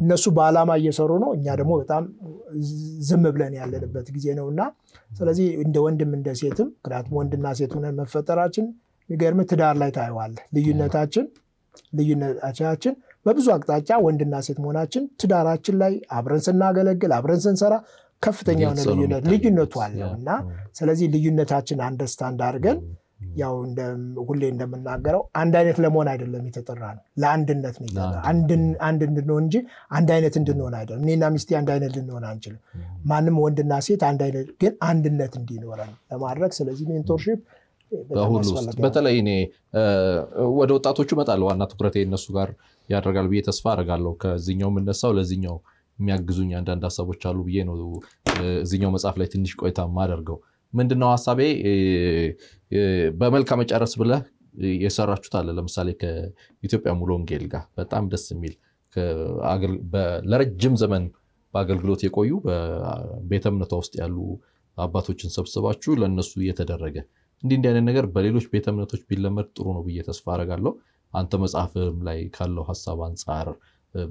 እነሱ ባላማ እየሰሩ ነው። እኛ ደግሞ በጣም ዝም ብለን ያለንበት ጊዜ ነውና ስለዚህ እንደ ወንድም እንደ ሴትም ክራት ወንድና ሴት ሆነን መፈጠራችን ይገርም ትዳር ላይ ታይዋል። ልዩነታችን ልዩነታችን በብዙ አቅጣጫ ወንድና ሴት መሆናችን ትዳራችን ላይ አብረን ስናገለግል አብረን ስንሰራ ከፍተኛ የሆነ ልዩነት ልዩነቱ አለውና ስለዚህ ልዩነታችን አንደርስታንድ አድርገን ያው እንደ ሁሌ እንደምናገረው አንድ አይነት ለመሆን አይደለም የተጠራነው ለአንድነት ነው ይላል። አንድ አንድ እንድንሆን እንጂ አንድ አይነት እንድንሆን አይደለም። እኔና ሚስቴ አንድ አይነት ልንሆን አንችልም። ማንም ወንድና ሴት አንድ አይነት ግን አንድነት እንዲኖረን ለማድረግ ስለዚህ ሜንቶርሺፕ በተለይ እኔ ወደ ወጣቶቹ መጣለው እና ትኩረቴ እነሱ ጋር ያደርጋል ብዬ ተስፋ አደርጋለሁ። ከዚህኛው ምንነሳው ለዚህኛው የሚያግዙኝ አንዳንድ ሐሳቦች አሉ ብዬ ነው እዚህኛው መጽሐፍ ላይ ትንሽ ቆይታ ማደርገው ምንድነው ሐሳቤ በመልካ መጫረስ ብለ የሰራችሁት አለ ለምሳሌ ከኢትዮጵያ ሙሉ ወንጌል ጋር በጣም ደስ የሚል ለረጅም ዘመን በአገልግሎት የቆዩ በቤተምነቷ ውስጥ ያሉ አባቶችን ሰብስባችሁ ለነሱ እየተደረገ እንዴ እንደ ያለ ነገር በሌሎች ቤተምነቶች ቢለመድ ጥሩ ነው ብዬ ተስፋ አደርጋለሁ። አንተ መጽሐፍም ላይ ካለው ሐሳብ አንፃር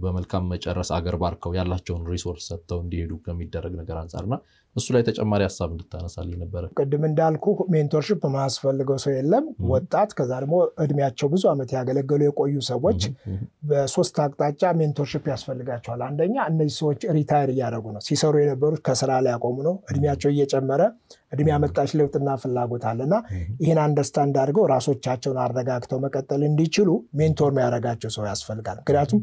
በመልካም መጨረስ አገር ባርከው ያላቸውን ሪሶርስ ሰጥተው እንዲሄዱ ከሚደረግ ነገር አንፃርና እሱ ላይ ተጨማሪ ሐሳብ እንድታነሳልኝ ነበር። ቀደም እንዳልኩ ሜንቶርሺፕ ማስፈልገው ሰው የለም። ወጣት ከዛ ደግሞ እድሜያቸው ብዙ አመት ያገለገሉ የቆዩ ሰዎች በሶስት አቅጣጫ ሜንቶርሺፕ ያስፈልጋቸዋል። አንደኛ እነዚህ ሰዎች ሪታየር ያደረጉ ነው፣ ሲሰሩ የነበሩት ከስራ ላይ ያቆሙ ነው። እድሜያቸው እየጨመረ እድሜ አመጣሽ ለውጥና ፍላጎት አለና ይሄን አንደርስታንድ አድርገው ራሶቻቸውን አረጋግተው መቀጠል እንዲችሉ ሜንቶር የሚያረጋቸው ሰው ያስፈልጋል። ምክንያቱም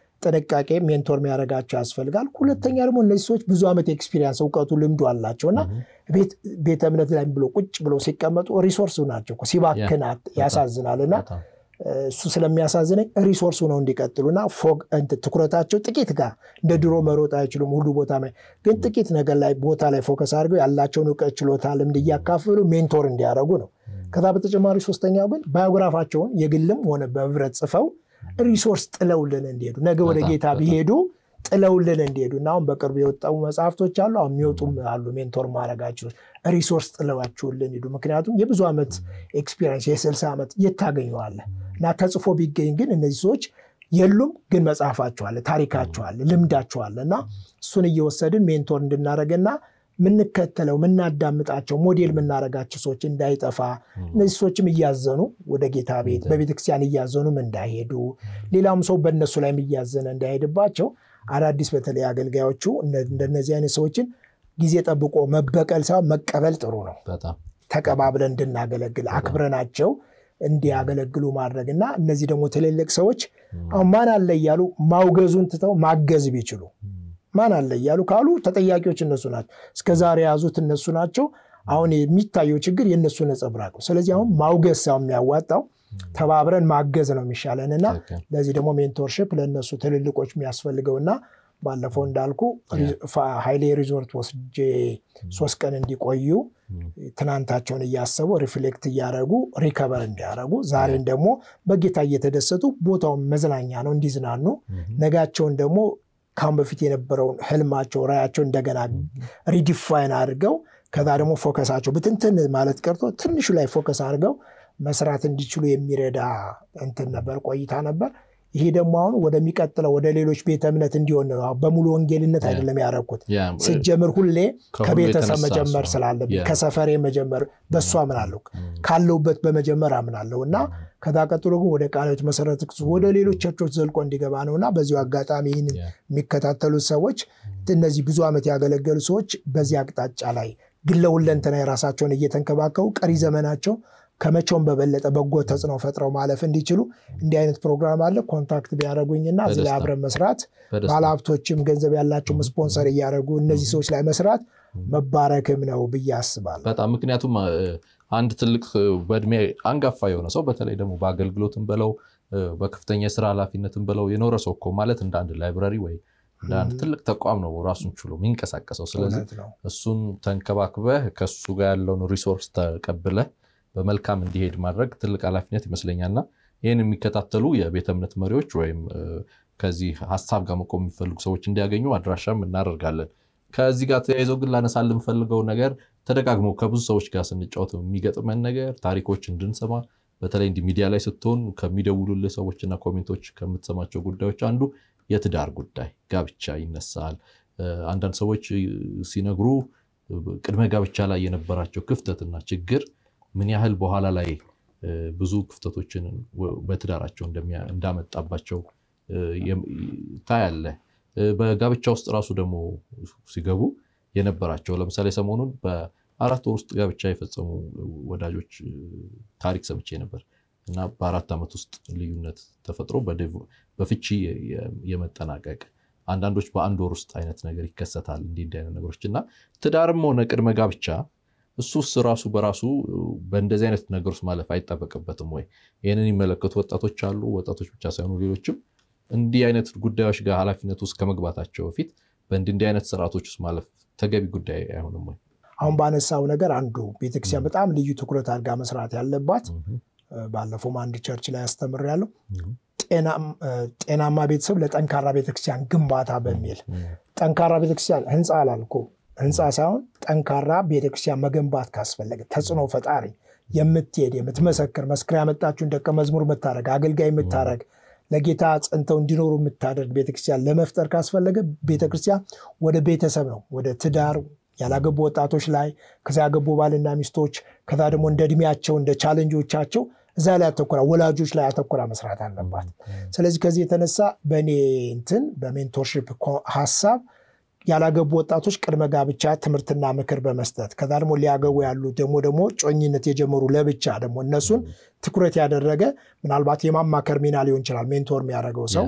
ተደቃቄ ሜንቶር የሚያረጋቸው ያስፈልጋል። ሁለተኛ ደግሞ እነዚህ ሰዎች ብዙ አመት ኤክስፒሪያንስ እውቀቱ ልምዱ አላቸውና ቤት ቤተ እምነት ላይ ብሎ ቁጭ ብሎ ሲቀመጡ ሪሶርስ ናቸው እኮ ሲባክናት ያሳዝናልና እሱ ስለሚያሳዝነኝ ሪሶርስ ነው እንዲቀጥሉና ፎግ እንት ትኩረታቸው ጥቂት ጋር እንደ ድሮ መሮጥ አይችሉም። ሁሉ ቦታ ላይ ግን ጥቂት ነገር ላይ ቦታ ላይ ፎከስ አድርገው ያላቸውን እውቀት ችሎታ ልምድ ያካፍሉ ሜንቶር እንዲያረጉ ነው። ከዛ በተጨማሪ ሶስተኛው ግን ባዮግራፋቸውን የግልም ሆነ በህብረት ጽፈው ሪሶርስ ጥለውልን እንዲሄዱ ነገ ወደ ጌታ ቢሄዱ ጥለውልን እንዲሄዱና አሁን በቅርብ የወጣው መጽሐፍቶች አሉ አሚወጡም አሉ ሜንቶር ማረጋቸው ሪሶርስ ጥለዋቸውልን ይዱ ምክንያቱም የብዙ አመት ኤክስፒሪያንስ የስልሳ አመት የታገኙዋል እና ተጽፎ ቢገኝ ግን እነዚህ ሰዎች የሉም ግን መጽሐፋቸው አለ ታሪካቸው አለ ልምዳቸው አለና እሱን እየወሰድን ሜንቶር እንድናረጋና ምን ከተለው ምን አዳምጣቸው ሞዴል ምን አረጋቸው ሰዎች እንዳይጠፋ እነዚህ ሰዎችም ይያዘኑ ወደ ጌታ ቤት በቤተክርስቲያን ይያዘኑ ምን እንዳይሄዱ ሌላም ሰው በእነሱ ላይ የሚያዘነ እንዳይሄድባቸው አራዲስ በተለይ አገልጋዮቹ እንደነዚህ አይነት ሰዎችን ጊዜ ጠብቆ መበቀል ሳይሆን መቀበል ጥሩ ነው። በጣም ተቀባብለን እንድናገለግል አክብረናቸው እንዲያገለግሉ ማድረግና እነዚህ ደግሞ ተለለቅ ሰዎች አማን አለ ይያሉ ማውገዙን ተተው ማገዝ ቢችሉ ማን አለ ይያሉ ካሉ ተጠያቂዎች እነሱ ናቸው። እስከ ዛሬ ያዙት እነሱ ናቸው። አሁን የሚታየው ችግር የነሱ ነጸብራቅ ነው። ስለዚህ አሁን ማውገዝ ሳይሆን የሚያዋጣው ተባብረን ማገዝ ነው የሚሻለንና ለዚህ ደግሞ ሜንቶርሺፕ ለነሱ ተለልቆች የሚያስፈልገውና ባለፈው እንዳልኩ ሃይሊ ሪዞርት ወስጄ ሶስት ቀን እንዲቆዩ ትናንታቸውን ያያሰቡ ሪፍሌክት ያደርጉ ሪከቨር እንዲያደርጉ ዛሬን ደግሞ በጌታ እየተደሰቱ ቦታው መዝናኛ ነው እንዲዝናኑ ነጋቸውን ደግሞ ካም በፊት የነበረውን ህልማቸው ራያቸው እንደገና ሪዲፋይን አድርገው ከዛ ደግሞ ፎከሳቸው በትንትን ማለት ቀርቶ ትንሹ ላይ ፎከስ አድርገው መስራት እንዲችሉ የሚረዳ እንትን ነበር ቆይታ ነበር። ይሄ ደግሞ አሁን ወደሚቀጥለው ወደ ሌሎች ቤተ እምነት እንዲሆን በሙሉ ወንጌልነት አይደለም ያረኩት ሲጀምር ሁሌ ከቤተሰብ መጀመር ስላለብኝ ከሰፈሬ መጀመር በሷ አምናለሁ ካለውበት በመጀመር አምናለሁና ከዛ ቀጥሎ ግን ወደ ቃልዎች መሰረት ወደ ሌሎች ቸርቾች ዘልቆ እንዲገባ ነውና በዚሁ አጋጣሚ ይሄን የሚከታተሉ ሰዎች እነዚህ ብዙ አመት ያገለገሉ ሰዎች በዚህ አቅጣጫ ላይ ግለውለንተና ራሳቸውን እየተንከባከቡ ቀሪ ዘመናቸው ከመቾን በበለጠ በጎ ተጽኖ ፈጥረው ማለፍ እንዲችሉ እንዲህ አይነት ፕሮግራም አለ ኮንታክት ቢያረጉኝና እዚህ ላይ አብረን መስራት ባላፍቶችም ገንዘብ ያላቸው ስፖንሰር ያያረጉ እነዚህ ሰዎች ላይ መስራት መባረክም ነው በያስባል። በጣም ምክንያቱም አንድ ትልቅ በእድሜ አንጋፋ የሆነ ሰው በተለይ ደግሞ በአገልግሎቱም በለው በከፍተኛ ስራ ኃላፊነቱም በለው የኖር ሰው እኮ ማለት እንደ አንድ ላይብረሪ ወይ አንድ ትልቅ ተቋም ነው ራሱን ችሎ ምንቀሳቀሰው። ስለዚህ እሱን ተንከባክበህ ከሱ ጋር ያለውን ሪሶርስ ተቀበለህ በመልካም እንዲሄድ ማድረግ ትልቅ ኃላፊነት ይመስለኛልና ይሄን የሚከታተሉ የቤተ እምነት መሪዎች ወይም ከዚህ ሐሳብ ጋር መቆም የሚፈልጉ ሰዎች እንዲያገኙ አድራሻም እናደርጋለን። ከዚህ ጋር ተያይዞ ግን ላነሳልን ፈልገው ነገር ተደጋግሞ ከብዙ ሰዎች ጋር ስንጫወት የሚገጥመን ነገር ታሪኮች እንድንሰማ በተለይ እንዲ ሚዲያ ላይ ስትሆን ከሚደውሉልህ ሰዎችና ኮሜንቶች ከምትሰማቸው ጉዳዮች አንዱ የትዳር ጉዳይ ጋብቻ ይነሳል። አንዳንድ ሰዎች ሲነግሩ ቅድመ ጋብቻ ላይ የነበራቸው ክፍተትና ችግር ምን ያህል በኋላ ላይ ብዙ ክፍተቶችን በትዳራቸው እንደሚያመጣባቸው ታያለ። በጋብቻ ውስጥ ራሱ ደግሞ ሲገቡ የነበራቸው ለምሳሌ ሰሞኑን በአራት ወር ውስጥ ጋብቻ የፈጸሙ ወዳጆች ታሪክ ሰምቼ ነበር እና በአራት አመት ውስጥ ልዩነት ተፈጥሮ በፍቺ የመጠናቀቅ አንዳንዶች በአንድ ወር ውስጥ አይነት ነገር ይከሰታል። እንዲህ እንደ አይነት ነገሮችና ትዳርም ሆነ ቅድመ ጋብቻ እሱስ ራሱ በራሱ በእንደዚህ አይነት ነገሮች ማለፍ አይጣበቀበትም ወይ? ይሄንን ይመለከቱ ወጣቶች አሉ ወጣቶች ብቻ ሳይሆኑ ሌሎችም እንዲህ አይነት ጉዳዮች ጋር ኃላፊነት ውስጥ ከመግባታቸው በፊት በእንዲህ አይነት ስራቶች ውስጥ ማለፍ ተገቢ ጉዳይ አይሆንም ወይ? አሁን ባነሳው ነገር አንዱ ቤተክርስቲያን በጣም ልዩ ትኩረት አድርጋ መስራት ያለባት ባለፈው አንድ ቸርች ላይ አስተምር ያለው ጤና ጤናማ ቤተሰብ ለጠንካራ ቤተክርስቲያን ግንባታ በሚል ጠንካራ ቤተክርስቲያን ህንጻ አላልኩ ህንጻ ሳይሆን ጠንካራ ቤተክርስቲያን መገንባት ካስፈልገ ተጽኖ ፈጣሪ የምትሄድ የምትመሰክር መስክሪያ መጣችሁ እንደከ መዝሙር መታረግ አገልጋይ መታረግ ለጌታ ጸንተው እንዲኖሩ መታደግ ቤተክርስቲያን ለመፍጠር ካስፈልገ ቤተክርስቲያን ወደ ቤተሰብ ነው ወደ ትዳር ያላገቡ ወጣቶች ላይ ከዛገቡ ባልና ሚስቶች ከዛ ደግሞ እንደድሚያቸው እንደ ቻሌንጆቻቸው እዛ ላይ አተኩራ ወላጆች ላይ አተኩራ መስራት አለባት ስለዚህ ከዚህ የተነሳ በኔ እንትን በሜንቶርሺፕ ሐሳብ ያላገቡ ወጣቶች ቅድመ ጋብቻ ትምርትና ምክር በመስጠት ከዛ ደግሞ ሊያገቡ ያሉ ደግሞ ደግሞ ጮኝነት የጀመሩ ለብቻ ደግሞ እነሱን ትኩረት ያደረገ ምናልባት የማማከር ሚና ሊሆን ይችላል ሜንቶር የሚያደርገው ሰው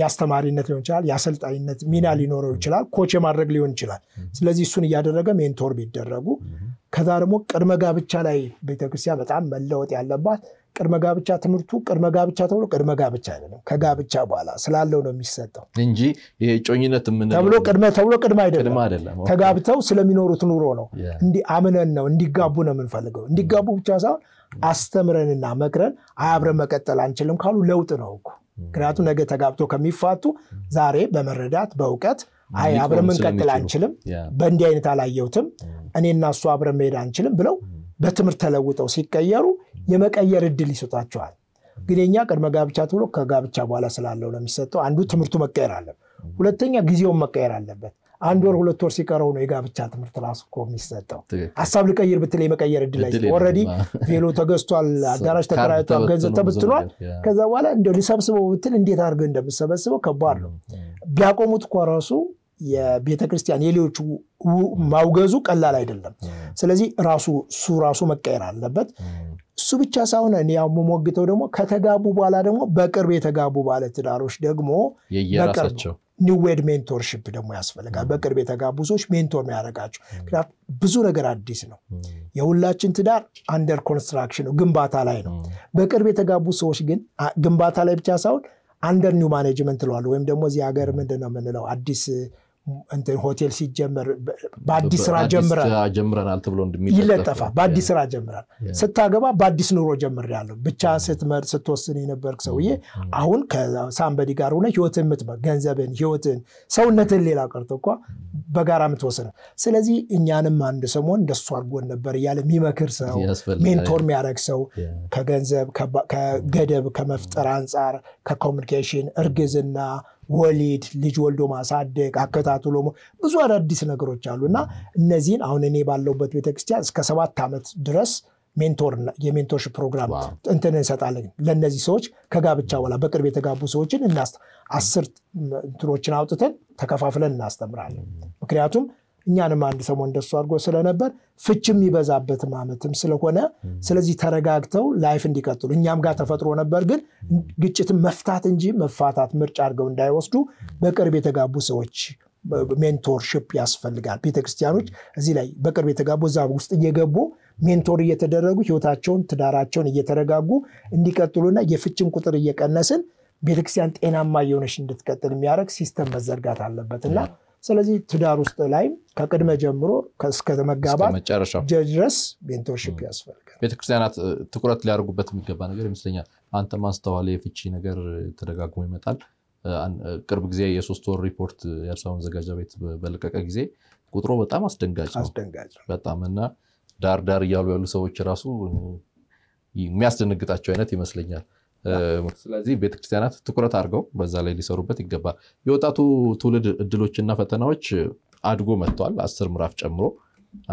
ያስተማሪነት ሊሆን ይችላል ያሰልጣኝነት ሚና ሊኖረው ይችላል ኮች የማድረግ ሊሆን ይችላል ስለዚህ እሱን ያደረገ ሜንቶር ቢደረጉ ከዛ ደግሞ ቅድመ ጋብቻ ላይ ቤተክርስቲያን በጣም መለወጥ ያለባት ቅድመ ጋብቻ ትምርቱ ቅድመ ጋብቻ ተብሎ ቅድመ ጋብቻ አይደለም ከጋብቻ በኋላ ስላለው ነው የሚሰጠው እንጂ የጮኝነት ምን ነው ተብሎ ቅድመ ተብሎ ቅድመ አይደለም ተጋብተው ስለሚኖሩት ኑሮ ነው እንዲ አመነን ነው እንዲጋቡ ነው የምንፈልገው እንዲጋቡ ብቻ ሳይሆን አስተምረንና መክረን አያብረ መከተል አንችልም ካሉ ለውጥ ነው እኮ ክራቱ ነገ ተጋብቶ ከሚፋቱ ዛሬ በመረዳት በውቀት አያብረ መከተል አንችልም በእንዲ አይነት አላየውትም እኔና እሱ አብረ መሄድ አንችልም ብለው በትምር ተለውጠው ሲቀየሩ የመቀየር እድል ይሰጣቸዋል ግዴኛ ቀድመ ጋብቻ ተብሎ ከጋብቻ በኋላ ስላለው ነው የሚሰጠው አንዱ ትምርቱ መቀየር አለበት ሁለተኛ ግዚያው መቀየር አለበት አንድ ወር ሁለት ወር ሲቀረው ነው የጋብቻ ትምርት ራሱ ቆም ይሰጣው ሐሳብ ልቀየር በተለይ መቀየር እድል አይሰጥ ኦሬዲ ቬሎ ተገዝቷል አዳራሽ ተከራይቷል ገንዘብ ተብትሏል ከዛ በኋላ እንደው ሊሰብስበው ብትል እንዴት አድርገው እንደምሰበስበው ከባድ ነው ቢያቆሙት ቋራሱ የቤተክርስቲያን የሌሎቹ ማውገዙ ቀላል አይደለም ስለዚህ ራሱ ሱራሱ መቀየር አለበት እሱ ብቻ ሳይሆን ያው ሞግተው ደግሞ ከተጋቡ በኋላ ደግሞ በቅርብ የተጋቡ ባለ ትዳሮች ደግሞ የየራሳቸው ኒው ዌድ ሜንቶርሺፕ ደግሞ ያስፈልጋል በቅርብ የተጋቡ ሰዎች ሜንቶር ያደርጋቸው ክራፍ ብዙ ነገር አዲስ ነው የሁላችን ትዳር አንደር ኮንስትራክሽን ነው ግንባታ ላይ ነው በቅርብ የተጋቡ ሰዎች ግን ግንባታ ላይ ብቻ ሳይሆን አንደር ኒው ማኔጅመንት ለዋል ወይም ደግሞ እዚህ ሀገር ምንድነው ምንለው አዲስ እንት ሆቴል ሲጀመር በአዲስ ስራ ጀምራል ጀምራናል ተብሎ እንደሚጠፋ ይለጠፋ በአዲስ ስራ ጀምራል ስታገባ በአዲስ ኑሮ ጀምራለሁ ብቻ ስትመር ስትወስን የነበርክ ሰውዬ አሁን ከሳምበዲ ጋር ሆነ ህይወትን ምትበ ገንዘብን ህይወትን ሰውነትን ሌላ ቀርተውኳ በጋራ ምትወሰነ ስለዚህ እኛንም አንድ ሰሞን እንደሱ አርጎን ነበር ያለ ሚመክር ሰው ሜንቶር የሚያደርግ ሰው ከገንዘብ ከገደብ ከመፍጠር አንፃር ከኮሙኒኬሽን እርግዝና ወሊድ ልጅ ወልዶ ማሳደግ አከታተሎ ብዙ አዳዲስ ነገሮች አሉና እነዚህን አሁን እኔ ባለውበት ቤተክርስቲያን እስከ ሰባት ዓመት ድረስ ሜንቶር የሜንቶርሺፕ ፕሮግራም እንተነን ሰጣለኝ ለነዚህ ሰዎች ከጋብቻ በኋላ በቅርብ የተጋቡ ሰዎችን እናስ አስር እንትሮችን አውጥተን ተከፋፍለን እናስተምራለን ምክንያቱም እኛንም አንድ ሰሞን እንደሱ አድርጎ ስለነበር ፍቺም ይበዛበት ማመትም ስለሆነ ስለዚህ ተረጋግተው ላይፍ እንዲቀጥሉ እኛም ጋር ተፈጥሮ ነበር ግን ግጭትን መፍታት እንጂ መፋታት ምርጫ አድርገው እንዳይወስዱ በቅርብ የተጋቡ ሰዎች ሜንቶርሺፕ ያስፈልጋል ቤተክርስቲያኖች እዚህ ላይ በቅርብ የተጋቡ ዛብ ውስጥ እየገቡ ሜንቶር እየተደረጉ ህይወታቸውን ትዳራቸውን እየተረጋጉ እንዲቀጥሉና የፍቺን ቁጥር እየቀነስን ቤተክርስቲያን ጤናማ የሆነሽ እንድትቀጥል የሚያደርግ ሲስተም መዘርጋት አለበትና ስለዚህ ትዳር ውስጥ ላይ ከቅድመ ጀምሮ እስከ ተመጋባት ጀጅረስ ሜንቶርሺፕ ያስፈልጋል ቤተክርስቲያናት ትኩረት ሊያርጉበት የሚገባ ነገር ይመስለኛል አንተ ማስተዋል የፍቺ ነገር ተደጋግሞ ይመጣል ቅርብ ጊዜ የሶስት ወር ሪፖርት ያርሳውን ዘጋጃ ቤት በለቀቀ ጊዜ ቁጥሩ በጣም አስደንጋጭ ነው አስደንጋጭ በጣምና ዳር ዳር ያሉ ያሉ ሰዎች ራሱ የሚያስደንግጣቸው አይነት ይመስለኛል ስለዚህ ቤተክርስቲያናት ትኩረት አድርገው በዛ ላይ ሊሰሩበት ይገባል የወጣቱ ትውልድ እድሎችና ፈተናዎች አድጎ መጥቷል አስር ምዕራፍ ጨምሮ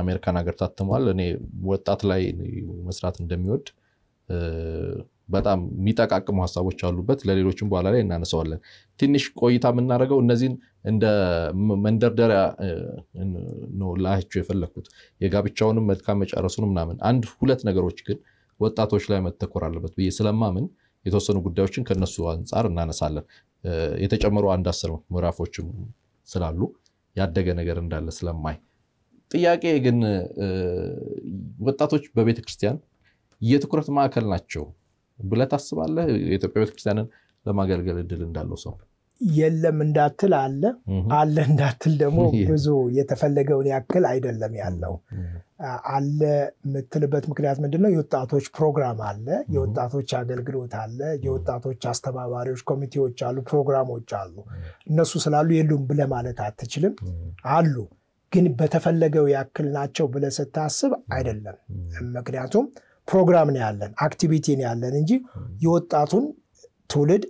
አሜሪካን ሀገር ታተሟል እኔ ወጣት ላይ መስራት እንደሚወድ በጣም ሚጣቃቅሙ ሐሳቦች አሉበት ለሌሎችም በኋላ ላይ እናነሳዋለን ትንሽ ቆይታ ምናረጋው እነዚህን እንደ መንደርደሪያ ነው ላህቹ የፈለኩት የጋብቻውንም መልካም መጫረሱንም እናመን አንድ ሁለት ነገሮች ግን ወጣቶች ላይ መተኮር አለበት በየስለማምን የተወሰኑ ጉዳዮችን ከነሱ አንፃር እናነሳለን የተጨመሩ አንድ አስር ምዕራፎችም ስላሉ ያደገ ነገር እንዳለ ስለማይ ጥያቄ ግን ወጣቶች በቤተ ክርስቲያን የትኩረት ማዕከል ናቸው ብለ ታስባለህ የኢትዮጵያ ቤተ ክርስቲያንን ለማገልገል እድል እንዳለው ሰው يلم نداتل على على نداتل دمو بزو يتفلجون يأكل عيدا لم يعلو على متلبت مكنيات من دنا يوتاتوش برنامج على يوتاتوش هذا الجروت على يوتاتوش أستبع واريوش كوميتيو تجالو برنامج تجالو الناس وصلوا يلوم بلا مالة تعتشلم علو كن بتفلجوا يأكل ناتشو بلا ستعصب عيدا لم مكنياتهم برنامج نعلن activity نعلن إنجي يوتاتون تولد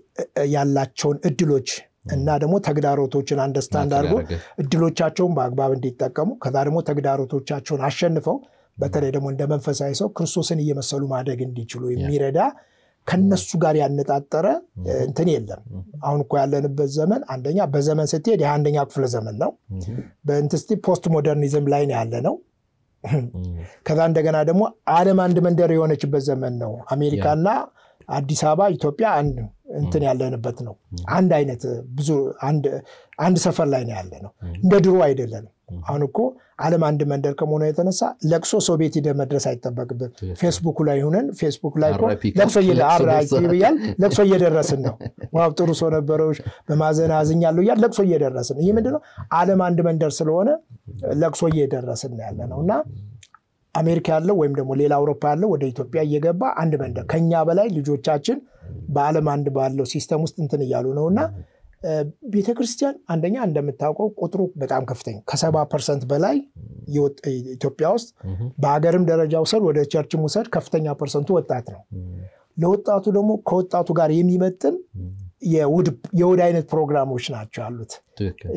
ياللاتشون ادلوج النادمو تقداروتوچن understand أربو ادلوچاتشون باقبابن ديتاكمو كذارمو تقداروتوچاتشون عشنفو بتريدمو اندامن فسايسو كرسوسن يمسلو مادقن ديچلو يميردا كنسو غاري انتاتره انتني يلم اونكو يالنبت زمن عندنيا بزمن ستيد يا عندنيا كفل زمن نو بنتستي post modernism لاين يالنو كذا እንደገና ደግሞ ዓለም አንድ መንደር የሆነችበት ዘመን ነው አሜሪካና አዲስ አበባ ኢትዮጵያ አንድ እንትን ያለንበት ነው አንድ አይነት ብዙ አንድ አንድ ሰፈር ላይ ነው ያለነው እንደ ድሮ አይደለም አሁን እኮ ዓለም አንድ መንደር ከመሆኑ የተነሳ ለክሶ ሶቪየት ይደመድረስ አይተበቅበት ፌስቡክ ላይ ሆነን ፌስቡክ ላይ ቆ ለክሶ ይደረሳል ይላል ለክሶ ይደረሳል ነው ዋው ጥሩ ሰው ነበርሽ በማዘናዝኛለሁ ይላል ለክሶ ይደረሳል ይሄ ምንድነው ዓለም አንድ መንደር ስለሆነ ለክሶ ይደረሳል ያለነውና አሜሪካ ያለው ወይም ደግሞ ሌላ አውሮፓ ያለው ወደ ኢትዮጵያ እየገባ አንድ መንደር ከኛ በላይ ልጆቻችን በአለም አንድ ባለው ሲስተም ውስጥ እንትን ይያሉ ነውና ቤተክርስቲያን አንደኛ እንደምታውቀው ቁጥሩ በጣም ከፍተኛ ከ70% በላይ ኢትዮጵያ ውስጥ በአገርም ደረጃው ሰር ወደ ቸርች ሙሰር ከፍተኛ ፐርሰንቱ ወጣት ነው ለወጣቱ ደግሞ ከወጣቱ ጋር የሚመጥን የውድ የውድ አይነት ፕሮግራሞች ናቸው አሉት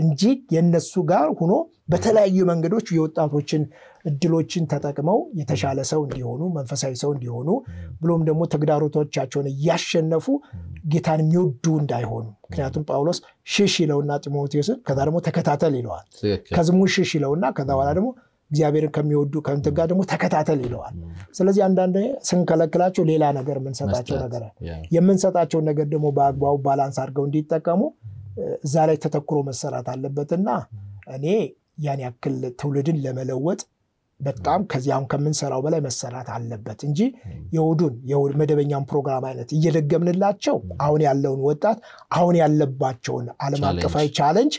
እንጂ የነሱ ጋር ሆኖ በተለያየ መንገዶች የወጣቶችን እድሎችን ተጠቅመው የተሻለ ሰው እንዲሆኑ መንፈሳዊ ሰው እንዲሆኑ ብሎም ደግሞ ተግዳሮቶቻቸውን ያሸነፉ ጌታን የሚወዱ እንዳይሆኑ ምክንያቱም ጳውሎስ ሽሽ ይለውና ጢሞቴዎስን ከዛ ደግሞ ተከታተል ይለዋል ከዝሙ ሽሽ ይለውና ከዛ በኋላ ደግሞ እግዚአብሔርን ከሚወዱ ከእንተ ጋር ደግሞ ተከታተል ይለዋል ስለዚህ አንዳንዴ ስንከለክላቸው ሌላ ነገር ምን ሰጣቸው ነገር የምንሰጣቸው ነገር ደግሞ በአግባቡ ባላንስ አድርገው እንዲጠቀሙ እዛ ላይ ተተክሮ መሰራት አለበትና እኔ ያን ያክል ትውልድን ለመለወጥ በጣም ከዚያም ከመንሰራው በላይ መሰራት አለበት እንጂ የውዱን የውድ መደበኛም ፕሮግራም አይነት እየደገምንላቸው አሁን ያለውን ወጣት አሁን ያለባቸው ዓለም አቀፋዊ ቻሌንጅ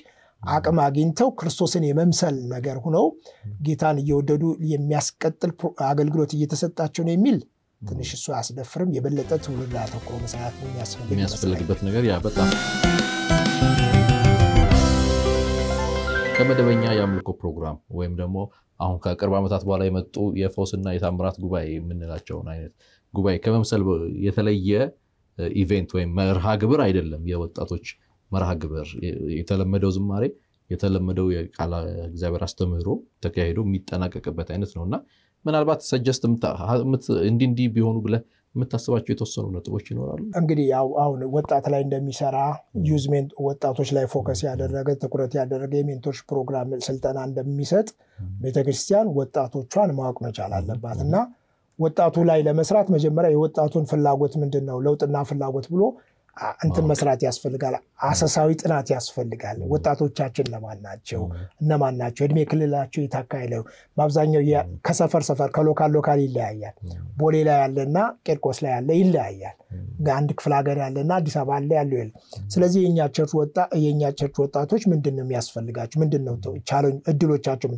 አቅም አግኝተው ክርስቶስን የመምሰል ነገር ሆነው ጌታን እየወደዱ የሚያስቀጥል አገልግሎት እየተሰጣቸው ነው የሚል ትንሽ እሱ አስደፍርም የበለጠ ትውልድ አተኮረ መስራት የሚያስፈልግበት ነገር ያ በጣም ከመደበኛ ያምልኮ ፕሮግራም ወይም ደግሞ አሁን ከቅርብ ዓመታት በኋላ የመጡ የፎስና የታምራት ጉባኤ የምንላቸው አይነት ጉባኤ ከመምሰል የተለየ ኢቨንት ወይም መርሃ ግብር አይደለም የወጣቶች መርሃ ግብር የተለመደው ዝማሬ የተለመደው የቃል እግዚአብሔር አስተምህሮ ተካሂዶ የሚጠናቀቅበት አይነት ነውና ምናልባት ሰጀስት እንዲ እንዲ ቢሆኑ ብለ የምታስባቸው የተወሰኑ ነጥቦች ይኖራሉ እንግዲህ ያው አሁን ወጣት ላይ እንደሚሰራ ዩዝመንት ወጣቶች ላይ ፎከስ ያደረገ ትኩረት ያደረገ የሜንቶርሽ ፕሮግራም ስልጠና እንደሚሰጥ ቤተክርስቲያን ወጣቶቿን ማወቅ መቻል አለባትና ወጣቱ ላይ ለመስራት መጀመሪያ የወጣቱን ፍላጎት ምንድነው ለውጥና ፍላጎት ብሎ እንትን መስራት ያስፈልጋል አሰሳዊ ጥናት ያስፈልጋል ወጣቶቻችን ለማናቸው እነማናቸው እድሜ ክልላቸው ይታካይለው ማብዛኛው ከሰፈር ሰፈር ከሎካል ሎካል ይለያያል ቦሌ ላይ ያለና ቄርቆስ ላይ ያለ ይለያያል አንድ ክፍለ ሀገር ያለና አዲስ አበባ ላይ ያለው ስለዚህ የኛ ቸርች ወጣ የኛ ቸርች ወጣቶች ምንድነው የሚያስፈልጋቸው ምንድነው ቻሌንጅ እድሎቻቸው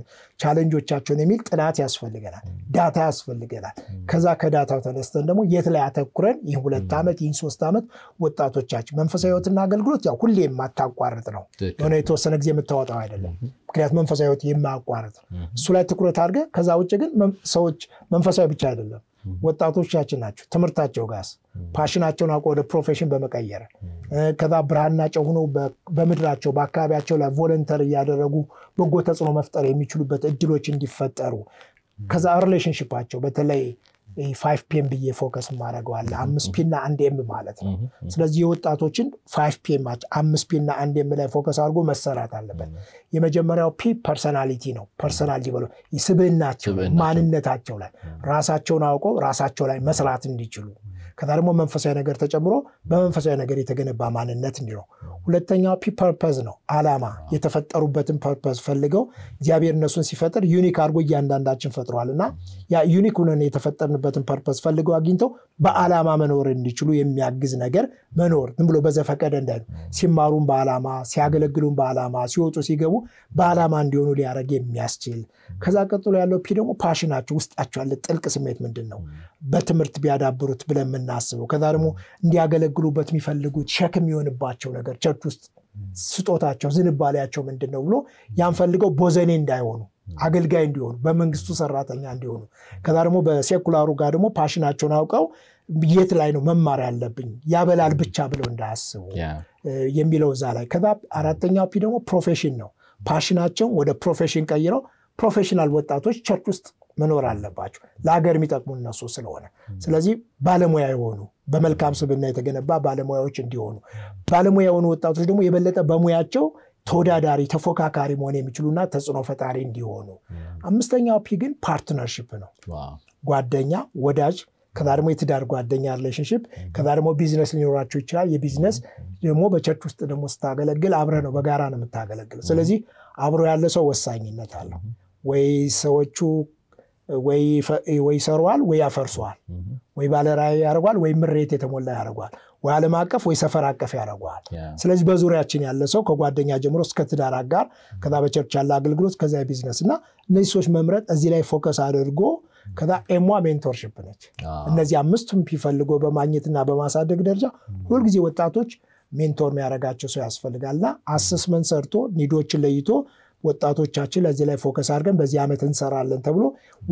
ቻሌንጆቻቸው የሚል ጥናት ያስፈልጋል ዳታ ያስፈልጋል ከዛ ከዳታው ተነስተን ደግሞ የት ላይ አተኩረን ይሄ ሁለት አመት ይሄ ሶስት አመት ወጣ ወጣቶቻችን መንፈሳዊ ህይወትና አገልግሎት ያው ሁሌ የማታቋርጥ ነው የሆነ የተወሰነ ጊዜ የምታወጣው አይደለም ምክንያት መንፈሳዊ ህይወት የማያቋርጥ እሱ ላይ ትኩረት አድርገ ከዛ ወጭ ግን ሰዎች መንፈሳዊ ብቻ አይደለም ወጣቶቻችን ናቸው ትምርታቸው ጋስ ፓሽናቸውን አቆ ወደ ፕሮፌሽን በመቀየር ከዛ ብራናቸው ሆኖ በመድራቸው በአካባቢያቸው ላይ ቮለንተሪ ያደረጉ በጎ ተጽዕኖ መፍጠር የሚችሉበት እድሎች እንዲፈጠሩ ከዛ ሪሌሽንሺፓቸው በተለይ ፋይቭ ፒኤም ብዬ ፎከስ ማድረጋለሁ አምስት ፒኤም እና አንድ ኤም ማለት ነው ስለዚህ የወጣቶችን ፋይቭ ፒኤም ማች አምስት ፒኤም እና አንድ ኤም ላይ ፎከስ አድርጎ መሰራት አለበት የመጀመሪያው ፒ ፐርሰናሊቲ ነው ፐርሰናል ዲቨሎፕ ይስብናቸው ማንነታቸው ላይ ራሳቸውን አውቀው ራሳቸው ላይ መስራት እንዲችሉ ከዛ ደግሞ መንፈሳዊ ነገር ተጨምሮ በመንፈሳዊ ነገር የተገነባ ማንነት እንዲኖር ሁለተኛው ፐርፐዝ ነው ዓላማ የተፈጠሩበትን ፐርፐዝ ፈልገው እግዚአብሔር እነሱን ሲፈጥር ዩኒክ አድርጎ ያንዳንዳችን ፈጥሯልና ያ ዩኒክ ሆነን የተፈጠርንበትን ፐርፐዝ ፈልገው አግኝተው በዓላማ መኖር እንዲችሉ የሚያግዝ ነገር መኖር ዝም ብሎ በዘፈቀደ እንዳይሉ ሲማሩን በዓላማ ሲያገለግሉን በዓላማ ሲወጡ ሲገቡ በዓላማ እንዲሆኑ ሊያረግ የሚያስችል ከዛ ቀጥሎ ያለው ፒ ደግሞ ፓሽናቸው ውስጣቸው ያለ ጥልቅ ስሜት ምንድነው በትምርት ቢያዳብሩት ብለን እናስበው ከዛ ደግሞ እንዲያገለግሉበት የሚፈልጉት ሸክም ይሆንባቸው ነገር ውስጥ ስጦታቸው ዝንባሌያቸው ምንድነው ብሎ ያንፈልገው ቦዘኔ እንዳይሆኑ አገልጋይ እንዲሆኑ በመንግስቱ ሰራተኛ እንዲሆኑ ከዛ ደግሞ በሴኩላሩ ጋር ደግሞ ፓሽናቸውን አውቀው የት ላይ ነው መማር ያለብኝ ያበላል ብቻ ብለው እንዳያስቡ የሚለው ዛ ላይ ከዛ አራተኛው ፒ ደግሞ ፕሮፌሽን ነው ፓሽናቸው ወደ ፕሮፌሽን ቀይረው ፕሮፌሽናል ወጣቶች ቸርች ውስጥ መኖር አለባቸው ለሀገር የሚጠቅሙ እነሱ ስለሆነ ስለዚህ ባለሙያ ይሆኑ በመልካም ስብዕና የተገነባ ባለሙያዎች እንዲሆኑ ባለሙያ የሆኑ ወጣቶች ደግሞ የበለጠ በሙያቸው ተወዳዳሪ ተፎካካሪ መሆን የሚችሉና ተጽዕኖ ፈጣሪ እንዲሆኑ አምስተኛው ፒ ግን ፓርትነርሺፕ ነው ጓደኛ ወዳጅ ከዳርሞ የትዳር ጓደኛ ሪሌሽንሺፕ ከዳርሞ ቢዝነስ ሊኖራቸው ይችላል የቢዝነስ ደግሞ በቸርች ውስጥ ደግሞ ስታገለግል አብረ ነው በጋራ ነው መታገለግል ስለዚህ አብሮ ያለ ሰው ወሳኝነት አለው ወይ ሰዎቹ ወይ ወይ ሰርዋል ወይ አፈርሷል ወይ ባለራይ ያርጓል ወይ ምሬት የተሞላ ያርጓል ወይ አለማቀፍ ወይ ሰፈር አቀፍ ያርጓል ስለዚህ በዙሪያችን ያለ ሰው ከጓደኛ ጀምሮ እስከ ትዳር አጋር ከዛ በቸርች ያለ አገልግሎት ከዛ ቢዝነስና እነዚህ ሰዎች መምረጥ እዚህ ላይ ፎከስ አድርጎ ከዛ ኤምዋ ሜንቶርሺፕ ነች እነዚህ አምስቱን ቢፈልጎ በማግኘትና በማሳደግ ደረጃ ሁሉ ጊዜ ወጣቶች ሜንቶር የሚያረጋቸው ሰው ያስፈልጋልና አሰስመንት ሰርቶ ኒዶችን ለይቶ ወጣቶቻችን ለዚህ ላይ ፎከስ አድርገን በዚህ አመት እንሰራለን ተብሎ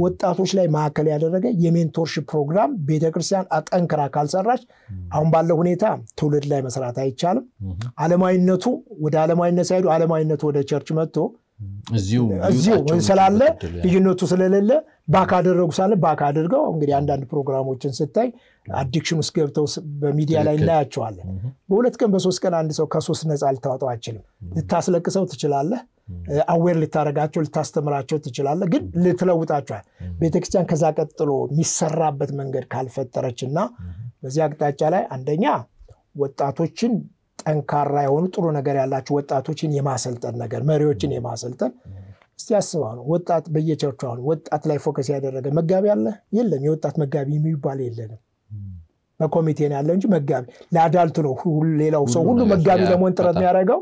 ወጣቶች ላይ ማዕከል ያደረገ የሜንቶርሺፕ ፕሮግራም ቤተክርስቲያን አጠንክራ ካልሰራች አሁን ባለው ሁኔታ ትውልድ ላይ መስራት አይቻልም ዓለማዊነቱ ወደ ዓለማዊነት ሳይዱ ዓለማዊነቱ ወደ ቸርች መጥቶ እዚሁ እዚሁ ወንሰላለ ልጅነቱ ስለሌለ ባካ አደረጉ ሳለ ባካ አድርገው እንግዲህ አንዳንድ ፕሮግራሞችን ስታይ አዲክሽን ውስጥ ገብተው በሚዲያ ላይ እናያቸዋለን በሁለት ቀን በሶስት ቀን አንድ ሰው ከሶስት ነፃ ልታወጣው አይችልም ልታስለቅሰው ትችላለህ አዌር ልታረጋቸው ልታስተምራቸው ትችላለህ ግን ልትለውጣቸው ቤተክርስቲያን ከዛ ቀጥሎ የሚሰራበት መንገድ ካልፈጠረችና በዚህ አቅጣጫ ላይ አንደኛ ወጣቶችን ጠንካራ የሆኑ ጥሩ ነገር ያላችሁ ወጣቶችን የማሰልጠን ነገር መሪዎችን የማሰልጠን እስቲ አስባው ወጣት በየቸርቻው ወጣት ላይ ፎከስ ያደረገ መጋቢ አለ የለም የወጣት መጋቢ የሚባል የለም በኮሚቴ ነው ያለው እንጂ መጋቢ ለአዳልት ነው ሁሉ ሌላው ሰው ሁሉ መጋቢ ለምን ጥረት ያደረገው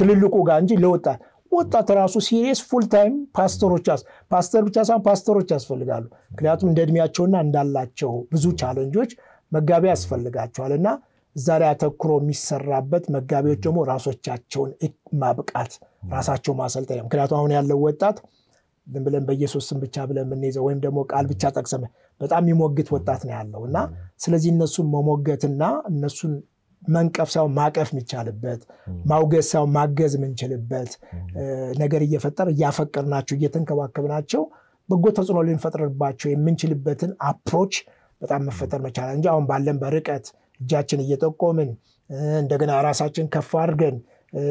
ትልልቁ ጋር እንጂ ለወጣት ወጣት ራሱ ሲሪየስ ፉል ታይም ፓስተሮቻስ ፓስተር ብቻ ሳይሆን ፓስተሮች ያስፈልጋሉ ምክንያቱም እንደድሚያቸውና እንዳላቸው ብዙ ቻሌንጆች መጋቢ ያስፈልጋቸዋልና ዛሬ አተክሮ የሚሰራበት መጋቢዎች ደግሞ ራሶቻቸውን ማብቃት ራሳቸው ማሰልጠን ምክንያቱም አሁን ያለው ወጣት ዝም ብለን በኢየሱስ ስም ብቻ ብለን እንይዘው ወይም ደግሞ ቃል ብቻ ጠቅሰን በጣም የሚሞግት ወጣት ነው ያለውና ስለዚህ እነሱን መሞገትና እነሱን መንቀፍ ሳይሆን ማቀፍ የሚቻልበት ማውገስ ሳይሆን ማገዝ የምንችልበት ነገር እየፈጠረ ያፈቀርናቸው እየተንከባከብናቸው በጎ ተጽዕኖ ልንፈጥርባቸው የምንችልበትን አፕሮች በጣም መፈጠር መቻል እንጂ አሁን ባለን በርቀት ጃችን እየተቆመን እንደገና ራሳችን ከፍ አድርገን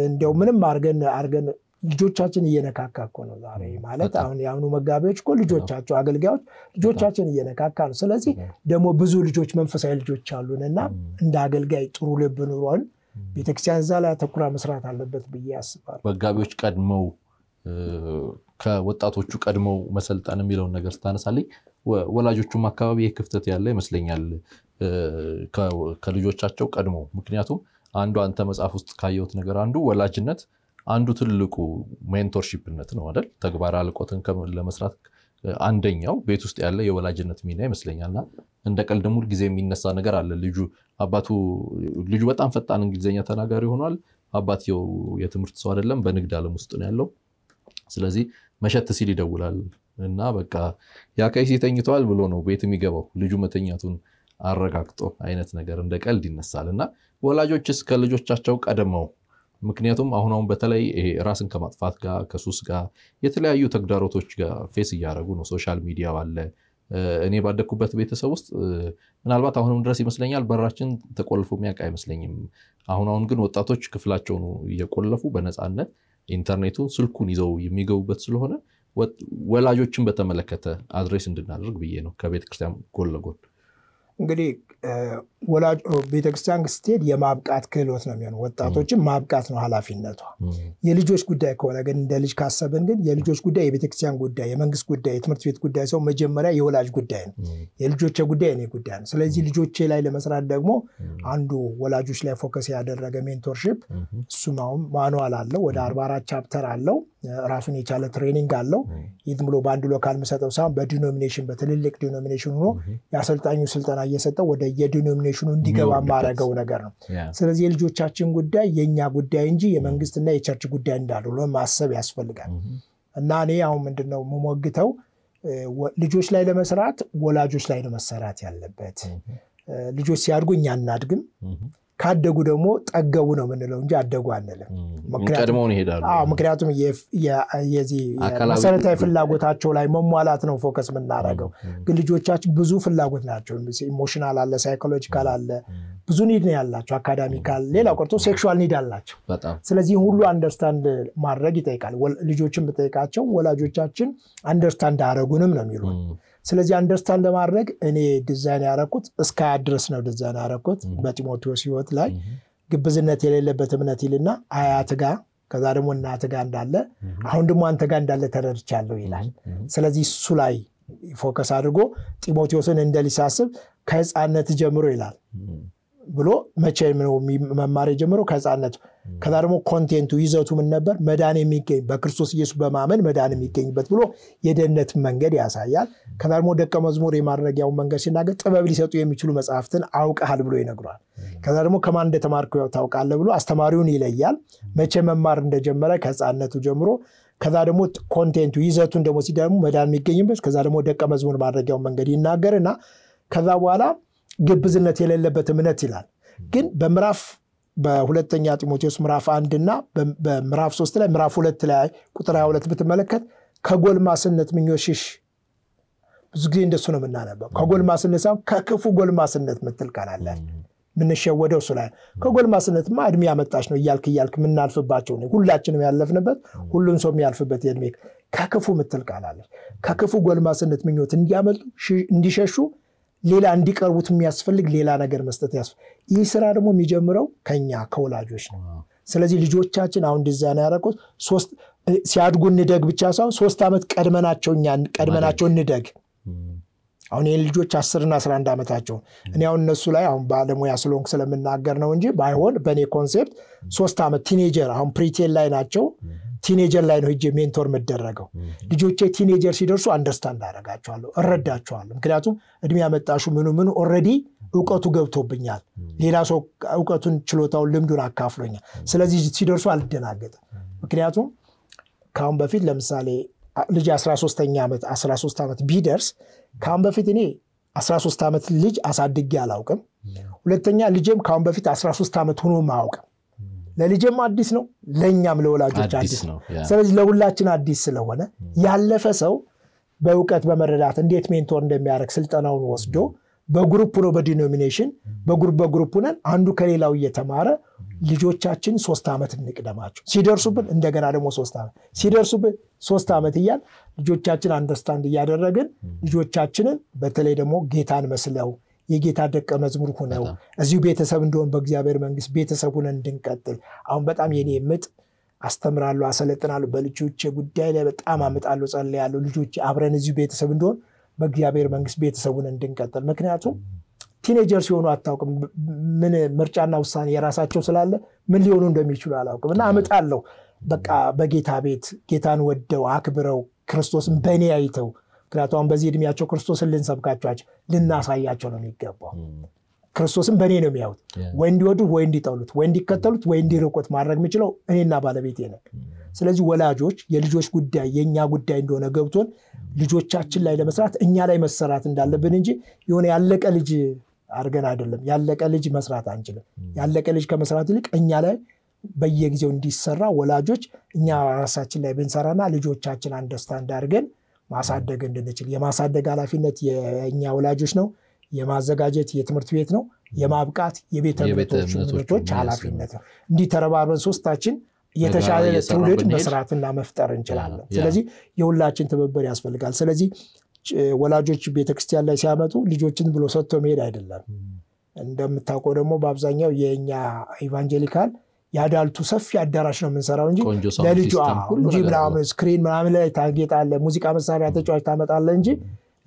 እንደው ምንም አድርገን አድርገን ልጆቻችን እየነካካኩ ነው ዛሬ ማለት አሁን ያውኑ መጋቢዎች ኮ ልጆቻቸው አገልጋዮች ልጆቻችን እየነካካሉ ስለዚህ ደሞ ብዙ ልጆች መንፈሳዊ ልጆች አሉና እንደ አገልጋይ ጥሩ ልብ ኑሮን ቤተክርስቲያን ዛላ ተኩራ መስራት አለበት በያስባል መጋቢዎች ቀድመው ከወጣቶቹ ቀድመው መሰልጣን የሚለው ነገር ተነሳለኝ ወላጆቹም አካባቢ የክፍተት ያለ ይመስለኛል ከልጆቻቸው ቀድሞ ምክንያቱም አንዱ አንተ መጽሐፍ ውስጥ ካየሁት ነገር አንዱ ወላጅነት አንዱ ትልቁ ሜንቶርሺፕነት ነው አይደል ተግባር አልቆትን ለመስራት አንደኛው ቤት ውስጥ ያለ የወላጅነት ሚና ይመስለኛልና እንደቀልደሙ ጊዜ የሚነሳ ነገር አለ ልጁ አባቱ ልጁ በጣም ፈጣን እንግሊዘኛ ተናጋሪ ሆኗል አባትየው የትምርት ሰው አይደለም በንግድ ዓለም ውስጥ ነው ያለው ስለዚህ መሸት ሲል ይደውላል እና በቃ ያ ከይሲ ተኝቷል ብሎ ነው ቤት የሚገባው ልጁ መተኛቱን አረጋግጦ አይነት ነገር እንደቀልድ ይነሳልና ወላጆችስ ከልጆቻቸው ቀድመው ምክንያቱም አሁን አሁን በተለይ ራስን ከማጥፋት ጋር ከሱስ ጋር የተለያዩ ተግዳሮቶች ጋር ፌስ ያያረጉ ነው ሶሻል ሚዲያ አለ እኔ ባደኩበት ቤተሰብ ውስጥ ምናልባት አሁንም ድረስ ይመስለኛል በራችን ተቆልፎ የሚያቃ አይመስለኝም አሁን አሁን ግን ወጣቶች ክፍላቸው ነው እየቆለፉ በነፃነት ኢንተርኔቱ ስልኩን ይዘው የሚገቡበት ስለሆነ ወላጆችን በተመለከተ አድሬስ እንድናደርግ ብዬ ነው ከቤተክርስቲያን ጎልጎል እንግዲህ ولا بيتكستان ستاديا ما بقات كيلوت ነው የሚሆነው ወጣቶችን ማብቃት ነው ኃላፊነቷ የልጆች ጉዳይ ከሆነ ግን እንደ ልጅ ካሰበን ግን የልጆች ጉዳይ የቤተክርስቲያን ጉዳይ የመንግስት ጉዳይ የትምህርት ቤት ጉዳይ ሰው መጀመሪያ የወላጅ ጉዳይ ነው የልጆች ጉዳይ ነው ጉዳይ ነው ስለዚህ ልጆች ላይ ለመስራት ደግሞ አንዱ ወላጆች ላይ ፎከስ ያደረገ ሜንቶርሺፕ እሱማው ማኑዋል አለው ወደ አርባ አራት ቻፕተር አለው ራሱን የቻለ ትሬኒንግ አለው ይድም ብሎ ባንድ ሎካል መሰጠው ሳይሆን በዲኖሚኔሽን በትልልቅ ዲኖሚኔሽን ሆኖ ያሰልጣኙ ስልጣና እየሰጠው ወደ የዲኖሚኔሽኑ እንዲገባ ማረጋው ነገር ነው ስለዚህ የልጆቻችን ጉዳይ የኛ ጉዳይ እንጂ የመንግስትና የቸርች ጉዳይ እንዳልሆነ ማሰብ ያስፈልጋል እና እኔ አሁን ምንድነው መሞግተው ልጆች ላይ ለመስራት ወላጆች ላይ ለመስራት ያለበት ልጆች ሲያድጉኛ እናድግም ካደጉ ደግሞ ጠገቡ ነው ምንለው እንጂ አደጉ አንለም ምክንያቱም ቀድሞውን ይሄዳሉ አዎ ምክንያቱም የዚህ መሰረታዊ ፍላጎታቸው ላይ መሟላት ነው ፎከስ ምናረጋው ግን ልጆቻችን ብዙ ፍላጎት ናቸው ኢሞሽናል አለ ሳይኮሎጂካል አለ ብዙ ኒድ ነው ያላቸው አካዳሚካል ሌላው ቀርቶ ሴክሹአል ኒድ አላቸው ስለዚህ ሁሉ አንደርስታንድ ማድረግ ይጠይቃል ልጆችን በጠይቃቸው ወላጆቻችን አንደርስታንድ አረጉንም ነው የሚሉት ስለዚህ አንደርስታንድ ለማድረግ እኔ ዲዛይን ያረኩት እስከ አድረስ ነው ዲዛይን ያረኩት በቲሞቴዎስ ይወት ላይ ግብዝነት የሌለበት እምነት ይልና አያት ጋር ከዛ ደግሞ እናት ጋር እንዳለ አሁን ደግሞ አንተ ጋር እንዳለ ተረድቻለሁ ይላል ስለዚህ እሱ ላይ ፎከስ አድርጎ ቲሞቴዎስን እንደሊሳስብ ከህፃነት ጀምሮ ይላል ብሎ መቼም ነው መማር ጀምሮ ከህፃነት ከዛ ደግሞ ኮንቴንቱ ይዘቱ ምን ነበር መዳን የሚገኝ በክርስቶስ ኢየሱስ በማመን መዳን የሚገኝበት ብሎ የደህነት መንገድ ያሳያል ከዛ ደግሞ ደቀ መዝሙር የማድረጊያው መንገድ ሲናገር ጥበብ ሊሰጡ የሚችሉ መጻሕፍትን አውቀሃል ብሎ ይነግራል ከዛ ደግሞ ከማን እንደተማርኩ ያው ታውቃለህ ብሎ አስተማሪውን ይለያል መቼ መማር እንደጀመረ ከህፃነቱ ጀምሮ ከዛ ደግሞ ኮንቴንቱ ይዘቱን ደግሞ ሲደሙ መዳን የሚገኝበት ከዛ ደግሞ ደቀ መዝሙር ማድረጊያው መንገድ ይናገርና ከዛ በኋላ ግብዝነት የሌለበት እምነት ይላል ግን በመራፍ በሁለተኛ ጢሞቴዎስ ምዕራፍ አንድ እና በምዕራፍ ሶስት ላይ ምዕራፍ ሁለት ላይ ቁጥር ሃያ ሁለት በተመለከተ ከጎልማስነት ምኞሽሽ ብዙ ጊዜ እንደሱ ነው እናነበው ከጎልማስነት ሳይሆን ከክፉ ጎልማስነት ምትልካላላል ምንሸወደው ስለያ ከጎልማስነት ማድሚያ መጣሽ ነው ይያልክ ይያልክ ምናልፈባቸው ነው ሁላችንም ያለፍንበት ሁሉን ሰው የሚያልፍበት የእድሜ ከክፉ ምትልካላላል ከክፉ ጎልማስነት ምኞት እንዲያመጡ እንዲሸሹ ሌላ እንዲቀርቡት የሚያስፈልግ ሌላ ነገር መስጠት ያስፈልግ ይህ ስራ ደግሞ የሚጀምረው ከኛ ከወላጆች ነው ስለዚህ ልጆቻችን አሁን ዲዛይን ያረቁት ሶስት ሲያድጉ እንደግ ብቻ ሳይሆን ሶስት አመት ቀድመናቸውኛ ቀድመናቸው እንደግ አሁን የልጆች አስር እና አስራ አንድ አመታቸው እኔ አሁን እነሱ ላይ አሁን ባለሙያ ስለሆንኩ ስለምናገር ነው እንጂ ባይሆን በኔ ኮንሴፕት ሶስት አመት ቲኔጀር አሁን ፕሪቴል ላይ ናቸው ቲኔጀር ላይ ነው እጄ ሜንቶር መደረገው ልጆቼ ቲኔጀር ሲደርሱ አንደርስታንድ አረጋቸዋለሁ እረዳቸዋለሁ ምክንያቱም እድሜ ያመጣሹ ምኑ ምኑ ኦሬዲ ዕውቀቱ ገብቶብኛል ሌላ ሰው ዕውቀቱን ችሎታውን ልምዱን አካፍሎኛል ስለዚህ ሲደርሱ አልደናገጠ ምክንያቱም ካሁን በፊት ለምሳሌ ልጅ አስራ ሶስተኛ አመት አስራ ሶስት አመት ቢደርስ ካሁን በፊት እኔ አስራ ሶስት አመት ልጅ አሳድጌ አላውቅም ሁለተኛ ልጅም ካሁን በፊት አስራ ሶስት አመት ሆኖ ማውቅ ለልጅም አዲስ ነው ለኛም ለወላጆች አዲስ ነው ስለዚህ ለሁላችን አዲስ ስለሆነ ያለፈ ሰው በእውቀት በመረዳት እንዴት ሜንቶር እንደሚያርክ ስልጣናውን ወስዶ በግሩፕ ነው በዲኖሚኔሽን በግሩፕ በግሩፕ ነን አንዱ ከሌላው እየተማረ ልጆቻችን ሶስት አመት እንቅደማቸው ሲደርሱብን እንደገና ደግሞ ሶስት አመት ሲደርሱብን ሶስት አመት ይያል ልጆቻችን አንደርስታንድ ያደረገን ልጆቻችንን በተለይ ደግሞ ጌታን መስለው የጌታ ደቀ መዝሙር ሆነው እዚሁ ቤተሰብ እንደሆነ በእግዚአብሔር መንግስት ቤተሰብ ሆነን እንድንቀጥል አሁን በጣም የኔ ምጥ አስተምራለሁ አሰለጥናለሁ በልጆቼ ጉዳይ ላይ በጣም አመጣለሁ ጸልያለሁ ልጆቼ አብረን እዚሁ ቤተሰብ እንደሆነ በእግዚአብሔር መንግስት ቤተሰብ ሆነን እንድንቀጥል ምክንያቱም ቲኔጀር ሲሆኑ አታውቅም ምን ምርጫና ውሳኔ የራሳቸው ስላለ ምን ሊሆኑ እንደሚችሉ አላውቅምና አመጣለሁ በቃ በጌታ ቤት ጌታን ወደው አክብረው ክርስቶስን በእኔ አይተው ክራታውን በዚህ እድሜያቸው ክርስቶስን ልንሰብካቸዋቸው ልናሳያቸው ነው የሚገባው ክርስቶስን በእኔ ነው የሚያዩት ወይ እንዲወዱ ወይ እንዲጠሉት ወይ እንዲከተሉት ወይ እንዲርቁት ማድረግ የሚችለው እኔና ባለቤቴ ነን ስለዚህ ወላጆች የልጆች ጉዳይ የኛ ጉዳይ እንደሆነ ገብቶን ልጆቻችን ላይ ለመስራት እኛ ላይ መስራት እንዳለብን እንጂ የሆነ ያለቀ ልጅ አርገን አይደለም ያለቀ ልጅ መስራት አንችልም ያለቀ ልጅ ከመስራት ይልቅ እኛ ላይ በየጊዜው እንዲሰራ ወላጆች እኛ ራሳችን ላይ ብንሰራና ልጆቻችን አንደርስታንድ አድርገን ማሳደግ እንደነችል የማሳደግ ኃላፊነት የኛ ወላጆች ነው የማዘጋጀት የትምህርት ቤት ነው የማብቃት የቤተ እምነቶች ኃላፊነት ነው እንዲተረባረን ሶስታችን የተሻለ ትውልድ መስራትና መፍጠር እንችላለን ስለዚህ የሁላችን ተበበር ያስፈልጋል ስለዚህ ወላጆች ቤተክርስቲያን ላይ ሲያመጡ ልጆችን ብሎ ሰጥቶ መሄድ አይደለም እንደምታውቀው ደግሞ በአብዛኛው የኛ ኢቫንጀሊካል ያዳልቱ ሰፍ ያዳራሽ ነው ምንሰራው እንጂ ለልጁ እንጂ ብራም ስክሪን ምናምን ላይ ታጌጣለ ሙዚቃ መሳሪያ ተጫዋች ታመጣለ እንጂ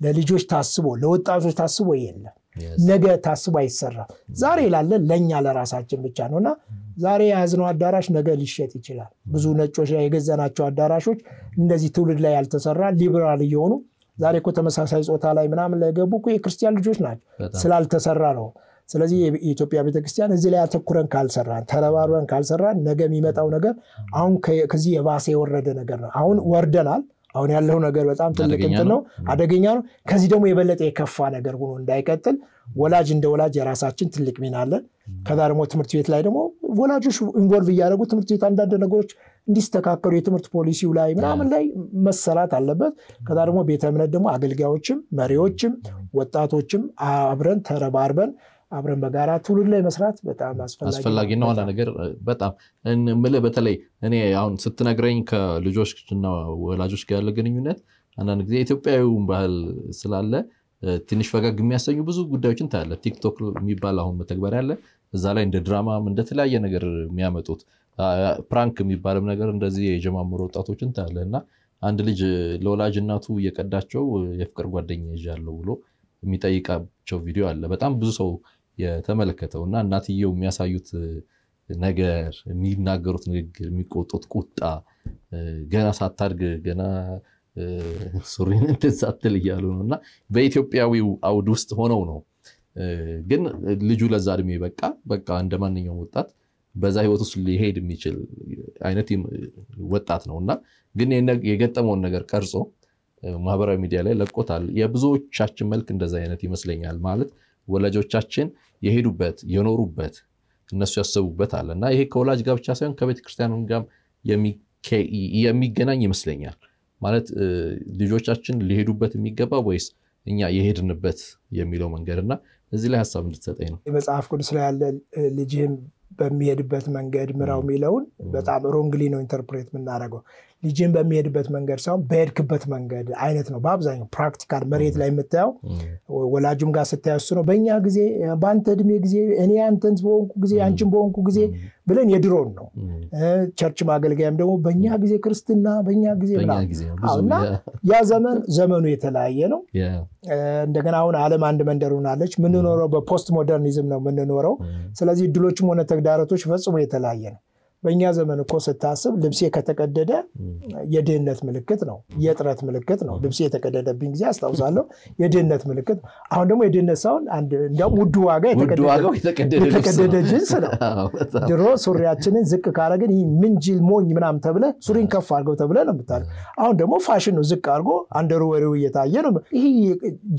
ለልጆች ታስቦ ለወጣቶች ታስቦ የለም ነገ ታስቦ አይሰራ ዛሬ ይላል ለኛ ለራሳችን ብቻ ነውና ዛሬ ያዝነው አዳራሽ ነገ ሊሸጥ ይችላል ብዙ ነጮች የገዛናቸው አዳራሾች እንደዚህ ትውልድ ላይ ያልተሰራ ሊበራል ይሆኑ ዛሬ እኮ ተመሳሳይ ጾታ ላይ ምናምን ላይ ገቡ እኮ የክርስቲያን ልጆች ናቸው ስላልተሰራ ነው ስለዚህ የኢትዮጵያ ቤተክርስቲያን እዚህ ላይ አተኩረን ካልሰራን ተረባሩን ካልሰራን ነገ የሚመጣው ነገር አሁን ከዚህ የባሰ የወረደ ነገር ነው አሁን ወርደናል አሁን ያለው ነገር በጣም ትልቅ እንትን ነው አደገኛ ነው ከዚህ ደግሞ የበለጠ የከፋ ነገር ሆኖ እንዳይቀጥል ወላጅ እንደ ወላጅ የራሳችን ትልቅ ሚና አለ ከዳርሞ ትምርት ቤት ላይ ደግሞ ወላጆች ኢንቮልቭ ያደርጉ ትምርት ቤት አንድ አንድ ነገሮች እንዲስተካከሉ የትምርት ፖሊሲው ላይ ምናምን ላይ መሰራት አለበት ከዳርሞ ቤተ እምነት ደግሞ አገልጋዮችም መሪዎችም ወጣቶችም አብረን ተረባርበን አብረን በጋራ ትውልድ ላይ መስራት በጣም አስፈልጋለሁ አስፈልጋለሁ ነው አላ ነገር በጣም እንምለ በተለይ እኔ አሁን ስትነግረኝ ከልጆች እና ወላጆች ጋር ያለ ግንኙነት አንዳንድ ጊዜ ኢትዮጵያዊው ባህል ስላለ ትንሽ ፈገግ የሚያሰኙ ብዙ ጉዳዮችን ታያለ ቲክቶክ የሚባል አሁን መተግበር ያለ እዛ ላይ እንደ ድራማ እንደ ተለያየ ነገር የሚያመጡት ፕራንክ የሚባልም ነገር እንደዚህ የጀማመሩ ወጣቶችን ታያለና አንድ ልጅ ለወላጅናቱ የቀዳቸው የፍቅር ጓደኛ ይዣለው ብሎ የሚጠይቃቸው ቪዲዮ አለ በጣም ብዙ ሰው የተመለከተውና እናትየው የሚያሳዩት ነገር የሚናገሩት ንግግር የሚቆጡት ቁጣ ገና ሳታርግ ገና ሱሪን ተሳተል ይያሉ ነውና በኢትዮጵያዊው አውድ ውስጥ ሆነው ነው ግን ልጁ ለዛ አድሜ በቃ በቃ እንደማንኛውም ወጣት በዛ ህይወት ውስጥ ሊሄድ የሚችል አይነት ወጣት ነውና ግን የገጠመውን ነገር ቀርጾ ማህበራዊ ሚዲያ ላይ ለቆታል የብዙዎቻችን መልክ እንደዛ አይነት ይመስለኛል ማለት ወላጆቻችን የሄዱበት የኖሩበት እነሱ ያሰቡበት አለና ይሄ ኮላጅ ጋር ብቻ ሳይሆን ከቤተ ክርስቲያኑም ጋር የሚገናኝ ይመስለኛል ማለት ልጆቻችን ሊሄዱበት የሚገባ ወይስ እኛ የሄድንበት የሚለው መንገርና እዚህ ላይ ሐሳብ እንድትሰጠኝ ነው የመጽሐፍ ቅዱስ ላይ ያለ ልጅም በሚሄድበት መንገድ ምራው ሚለውን በጣም ሮንግሊ ነው ኢንተርፕሬት ምናደርገው ልጅን በሚሄድበት መንገድ ሳይሆን በሄድክበት መንገድ አይነት ነው በአብዛኛው ፕራክቲካል መሬት ላይ መጣው ወላጅም ጋር ስታያሱ ነው በእኛ ጊዜ ባንተ እድሜ ጊዜ እኔ አንተን በሆንኩ ጊዜ አንቺን በሆንኩ ጊዜ ብለን የድሮን ነው ቸርች ማገልጋያም ደግሞ በእኛ ጊዜ ክርስቲና በእኛ ጊዜ ብላውና ያ ዘመን ዘመኑ የተለያየ ነው እንደገና አሁን ዓለም አንድ መንደር ሆናለች ምን ኖረው በፖስት ሞደርኒዝም ነው ምን ኖረው ስለዚህ ድሎችም ሆነ ተግዳሮቶች ፈጽሞ የተለያየ ነው በእኛ ዘመን እኮ ስታስብ ልብስ ከተቀደደ የድህነት ምልክት ነው የጥረት ምልክት ነው ልብስ የተቀደደብኝ ጊዜ አስተውላለሁ የድህነት ምልክት አሁን ደግሞ የድህነት ሳይሆን አንድ እንደው ውድ ዋጋ የተቀደደ ጅንስ ነው ድሮ ሱሪያችንን ዝቅ ካረግን ምን ጅል ሞኝ ምናም ተብለ ሱሪን ከፍ አድርገው ተብለ ነው ምታለው አሁን ደግሞ ፋሽን ነው ዝቅ አድርጎ አንደርዌሩ እየታየ ነው ይሄ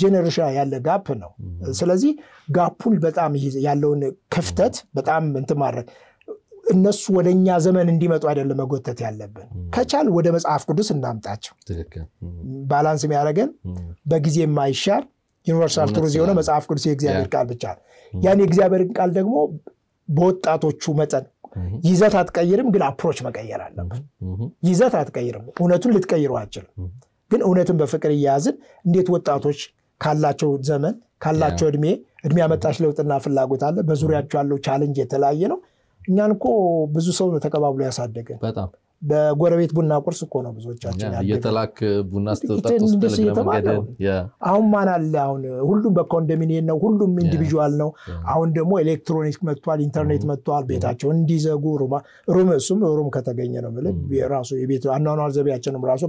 ጄኔሬሽን ያለ ጋፕ ነው ስለዚህ ጋፑል በጣም ያለውን ክፍተት በጣም እንትን ማድረግ እነሱ ወደኛ ዘመን እንዲመጡ አይደለም መጎተት ያለብን ከቻል ወደ መጽሐፍ ቅዱስ እናምጣቸው ትክክል ባላንስ የሚያረጋን በጊዜ የማይሻር ዩኒቨርሳል ትሩዝ የሆነ መጽሐፍ ቅዱስ የእግዚአብሔር ቃል ብቻ ያኔ እግዚአብሔር ቃል ደግሞ በወጣቶቹ መጠን ይዘት አትቀይርም ግን አፕሮች መቀየር አለብን ይዘት አትቀይርም እውነቱን ልትቀይረው አትችልም ግን እውነቱን በፍቅር ይያዝን እንዴት ወጣቶች ካላቸው ዘመን ካላቸው እድሜ እድሜ ያመጣሽ ለውጥና ፍላጎት አለ በዙሪያቸው ያለው ቻሌንጅ የተለያየ ነው እኛንኮ ብዙ ሰው ነው ተቀባብሎ ያሳደገ በጣም በጎረቤት ቡና ቁርስ እኮ ነው ብዙዎቻችን ያደረገ የተላክ ቡና አስተጣጣስ ተለገመገደን ያ አሁን ማን አለ አሁን ሁሉም በኮንዶሚኒየም ነው ሁሉም ኢንዲቪጁዋል ነው አሁን ደግሞ ኤሌክትሮኒክ መጥቷል ኢንተርኔት መጥቷል ቤታቸው እንዲዘጉ ሩማ ሩምሱም ሩም ከተገኘ ነው ማለት የራሱ የቤት አናናው ዘቢያችንም ራሱ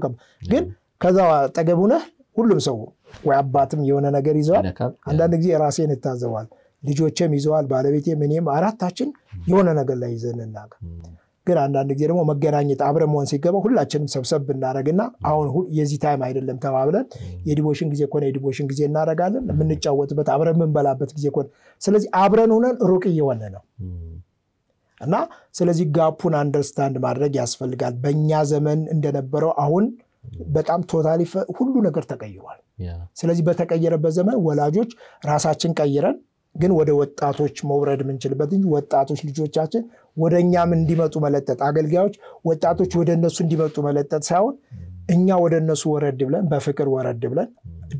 ግን ከዛ ተገቡነ ሁሉም ሰው ወይ አባትም የሆነ ነገር ይዟል አንዳንድ ጊዜ ራሴን እታዘዋል ልጆችም ይዟል ባለቤቴም እኔም አራታችን የሆነ ነገር ላይ ይዘንና ግን አንዳንድ ጊዜ ደግሞ መገናኘት አብረን ሆን ሲገባ ሁላችንም ሰብሰብ እናረጋግና አሁን የዚህ ታይም አይደለም ተባብለን የዲቮሽን ጊዜ ኮነ የዲቮሽን ጊዜ እናረጋለን ምንጫወትበት አብረን ምንበላበት ጊዜ ኮነ ስለዚህ አብረን ሆነን ሩቅ ይሆነ ነው እና ስለዚህ ጋፑን አንደርስታንድ ማድረግ ያስፈልጋል በእኛ ዘመን እንደነበረው አሁን በጣም ቶታሊ ሁሉ ነገር ተቀይሯል ስለዚህ በተቀየረበት ዘመን ወላጆች ራሳችን ቀይረን ግን ወደ ወጣቶች መውረድ ምንችልበት እንጂ ወጣቶች ልጆቻችን ወደኛም እንዲመጡ መለጠጥ አገልጋዮች ወጣቶች ወደነሱ እንዲመጡ መለጠጥ ሳይሆን እኛ ወደነሱ ወረድ ብለን በፍቅር ወረድ ብለን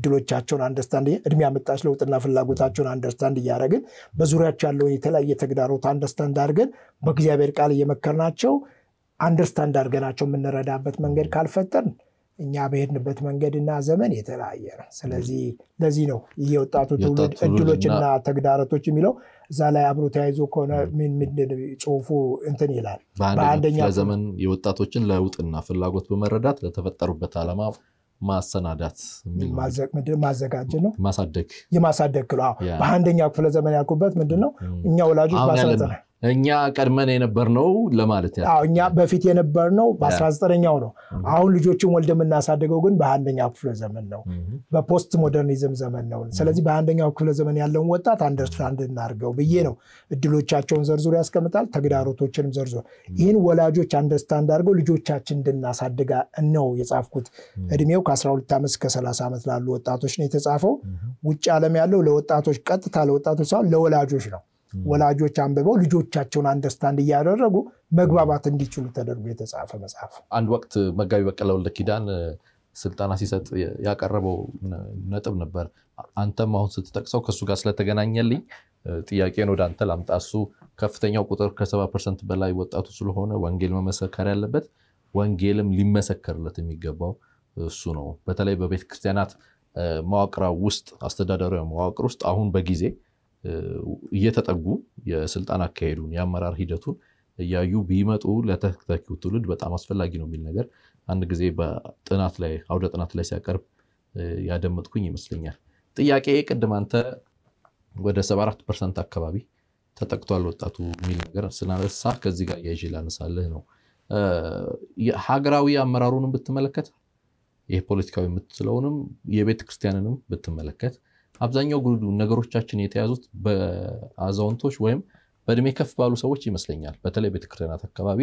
እድሎቻቸውን አንደርስታንድ እድሜ አመጣሽ ለውጥና ፍላጎታቸውን አንደርስታንድ ያያረግን በዙሪያቻለው የተለያየ ተግዳሮት አንደርስታንድ አድርገን በእግዚአብሔር ቃል የመከርናቸው አንደርስታንድ አድርገናቸው ምንረዳበት መንገድ ካልፈጠርን እኛ በሄድንበት መንገድና ዘመን የተለያየ ነው ስለዚህ ለዚህ ነው የወጣቱ ትውልድ እድሎችና ተግዳሮቶች የሚለው እዛ ላይ አብሮ ተያይዞ ከሆነ ምን ምን ጽሁፉ እንትን ይላል በአንደኛ ዘመን የወጣቶችን ለውጥና ፍላጎት በመረዳት ለተፈጠሩበት ዓላማ ማሰናዳት ምን ማዘቅ ምድር ማዘጋጀ ነው ማሳደግ የማሳደግ ነው በአንደኛ ክፍለ ዘመን ያልኩበት ምንድነው እኛ ወላጆች ባሰለጠነ እኛ ቀድመን የነበርነው ለማለት ያ አዎ እኛ በፊት የነበርነው በ19ኛው ነው አሁን ልጆችን ወልደምና ሳደገው ግን በአንደኛው ክፍለ ዘመን ነው በፖስት ሞደርኒዝም ዘመን ነው ስለዚህ በአንደኛው ክፍለ ዘመን ያለው ወጣት አንደርስታንድ እናርገው በየ ነው እድሎቻቸውን ዘርዝሩ ያስቀምጣል ተግዳሮቶችንም ዘርዝሩ ይሄን ወላጆች አንደርስታንድ አርገው ልጆቻችን እንድናሳደጋ ነው የጻፍኩት እድሜው ከ12 ዓመት እስከ ሰላሳ ዓመት ላሉ ወጣቶች ነው የተጻፈው ውጭ ዓለም ያለው ለወጣቶች ቀጥታ ለወጣቶች ሳይሆን ለወላጆች ነው ወላጆች አንብበው ልጆቻቸውን አንደርስታንድ ያደረጉ መግባባት እንዲችሉ ተደርጎ የተጻፈ መጽሐፍ አንድ ወቅት መጋቢ በቀለው ለኪዳን ስልጣና ሲሰጥ ያቀረበው ነጥብ ነበር አንተም አሁን ስትጠቅሰው ከሱ ጋር ስለተገናኘልኝ ጥያቄን ወደ አንተ ላምጣሱ ከፍተኛው ቁጥር ከ70% በላይ ወጣቱ ስለሆነ ወንጌል መመሰከር ያለበት ወንጌልም ሊመሰከርለት የሚገባው እሱ ነው በተለይ በቤተ ክርስቲያናት ማዋቅራ ውስጥ አስተዳደራዊ ማዋቅር ውስጥ አሁን በጊዜ እየተጠጉ የስልጣና አካሄዱን ያመራር ሂደቱን ያዩ ቢመጡ ለተከታታዩ ትውልድ በጣም አስፈልጊ ነው የሚል ነገር አንድ ጊዜ በጥናት ላይ አውደ ጥናት ላይ ሲያቀርብ ያደመጥኩኝ ይመስልኛል ጥያቄ የቀደም አንተ ወደ ሰባ አራት ፐርሰንት አካባቢ ተጠቅቷል ወጣቱ የሚል ነገር ስናነሳ ከዚህ ጋር ያይላንሳለህ ነው የሀገራዊ አመራሩንም በትመለከት የፖለቲካዊ ምትለውንም የቤተክርስቲያንንም በትመለከት አብዛኛው ጉዱ ነገሮቻችን የተያዙት በአዛውንቶች ወይም በእድሜ ከፍ ባሉ ሰዎች ይመስለኛል በተለይ በትክክለኛት አካባቢ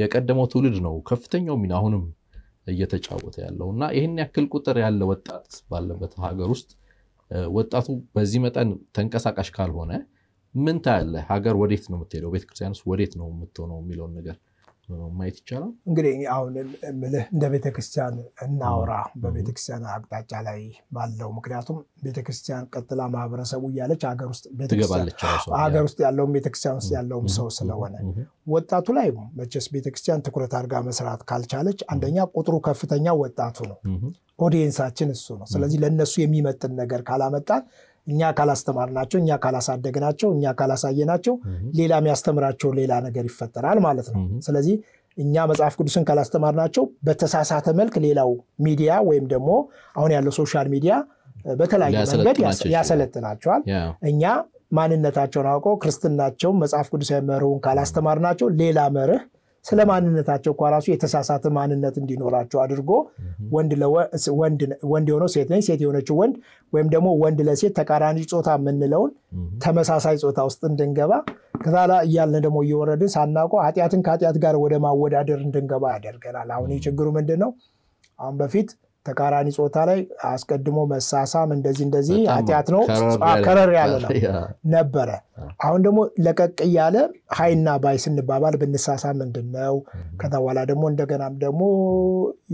የቀደመው ትውልድ ነው ከፍተኛው ሚና አሁንም እየተጫወተ ያለውና ይሄን ያክል ቁጥር ያለ ወጣት ባለበት ሀገር ውስጥ ወጣቱ በዚህ መጠን ተንቀሳቃሽ ካልሆነ ምን ታለ ሀገር ወዴት ነው የምትሄደው ቤተክርስቲያንስ ወዴት ነው የምትሆነው የሚለው ነገር ማይት ይችላል እንግዲህ አሁን እንደ ቤተክርስቲያን እናውራ በቤተክርስቲያን አቅጣጫ ላይ ባለው ምክንያቱም ቤተክርስቲያን ቀጥላ ማህበረሰቡ ያለች ሀገር ውስጥ ቤተክርስቲያን ሀገር ውስጥ ያለው ቤተክርስቲያን ውስጥ ያለው ሰው ስለሆነ ወጣቱ ላይ መቼስ ቤተክርስቲያን ትኩረት አድርጋ መስራት ካልቻለች አንደኛ ቁጥሩ ከፍተኛ ወጣቱ ነው ኦዲየንሳችን እሱ ነው ስለዚህ ለነሱ የሚመጥን ነገር ካላመጣ እኛ ካላስተማርናቸው እኛ ካላሳደግናቸው እኛ ካላሳየናቸው ሌላም ያስተምራቸው ሌላ ነገር ይፈጠራል ማለት ነው ስለዚህ እኛ መጽሐፍ ቅዱስን ካላስተማርናቸው በተሳሳተ መልክ ሌላው ሚዲያ ወይም ደግሞ አሁን ያለው ሶሻል ሚዲያ በተለያየ መንገድ ያሰለጥናቸዋል እኛ ማንነታቸውን አውቀው ክርስትናቸው መጽሐፍ ቅዱስ ያመረውን ካላስተማርናቸው ሌላ መርህ ስለማንነታቸው ቋራሱ የተሳሳተ ማንነት እንዲኖራቸው አድርጎ ወንድ ለወንድ ወንድ የሆነው ሴት ነኝ ሴት የሆነችው ወንድ ወይም ደግሞ ወንድ ለሴት ተቃራኒ ጾታ ምንለውን ተመሳሳይ ጾታ ውስጥ እንድንገባ ከዛላ ይያልን ደግሞ ይወረድን ሳናቆ አጥያትን ካጥያት ጋር ወደ ማወዳደር እንድንገባ ያደርገናል አሁን ይችግሩ ምንድነው አሁን በፊት ተቃራኒ ጾታ ላይ አስቀድሞ መሳሳም እንደዚህ እንደዚህ አጥያት ነው አከረር ያለ ነበር አሁን ደግሞ ለቀቅ ያለ ሃይና ባይ ስንባባል በነሳሳም እንደነው ከተዋላ ደግሞ እንደገናም ደግሞ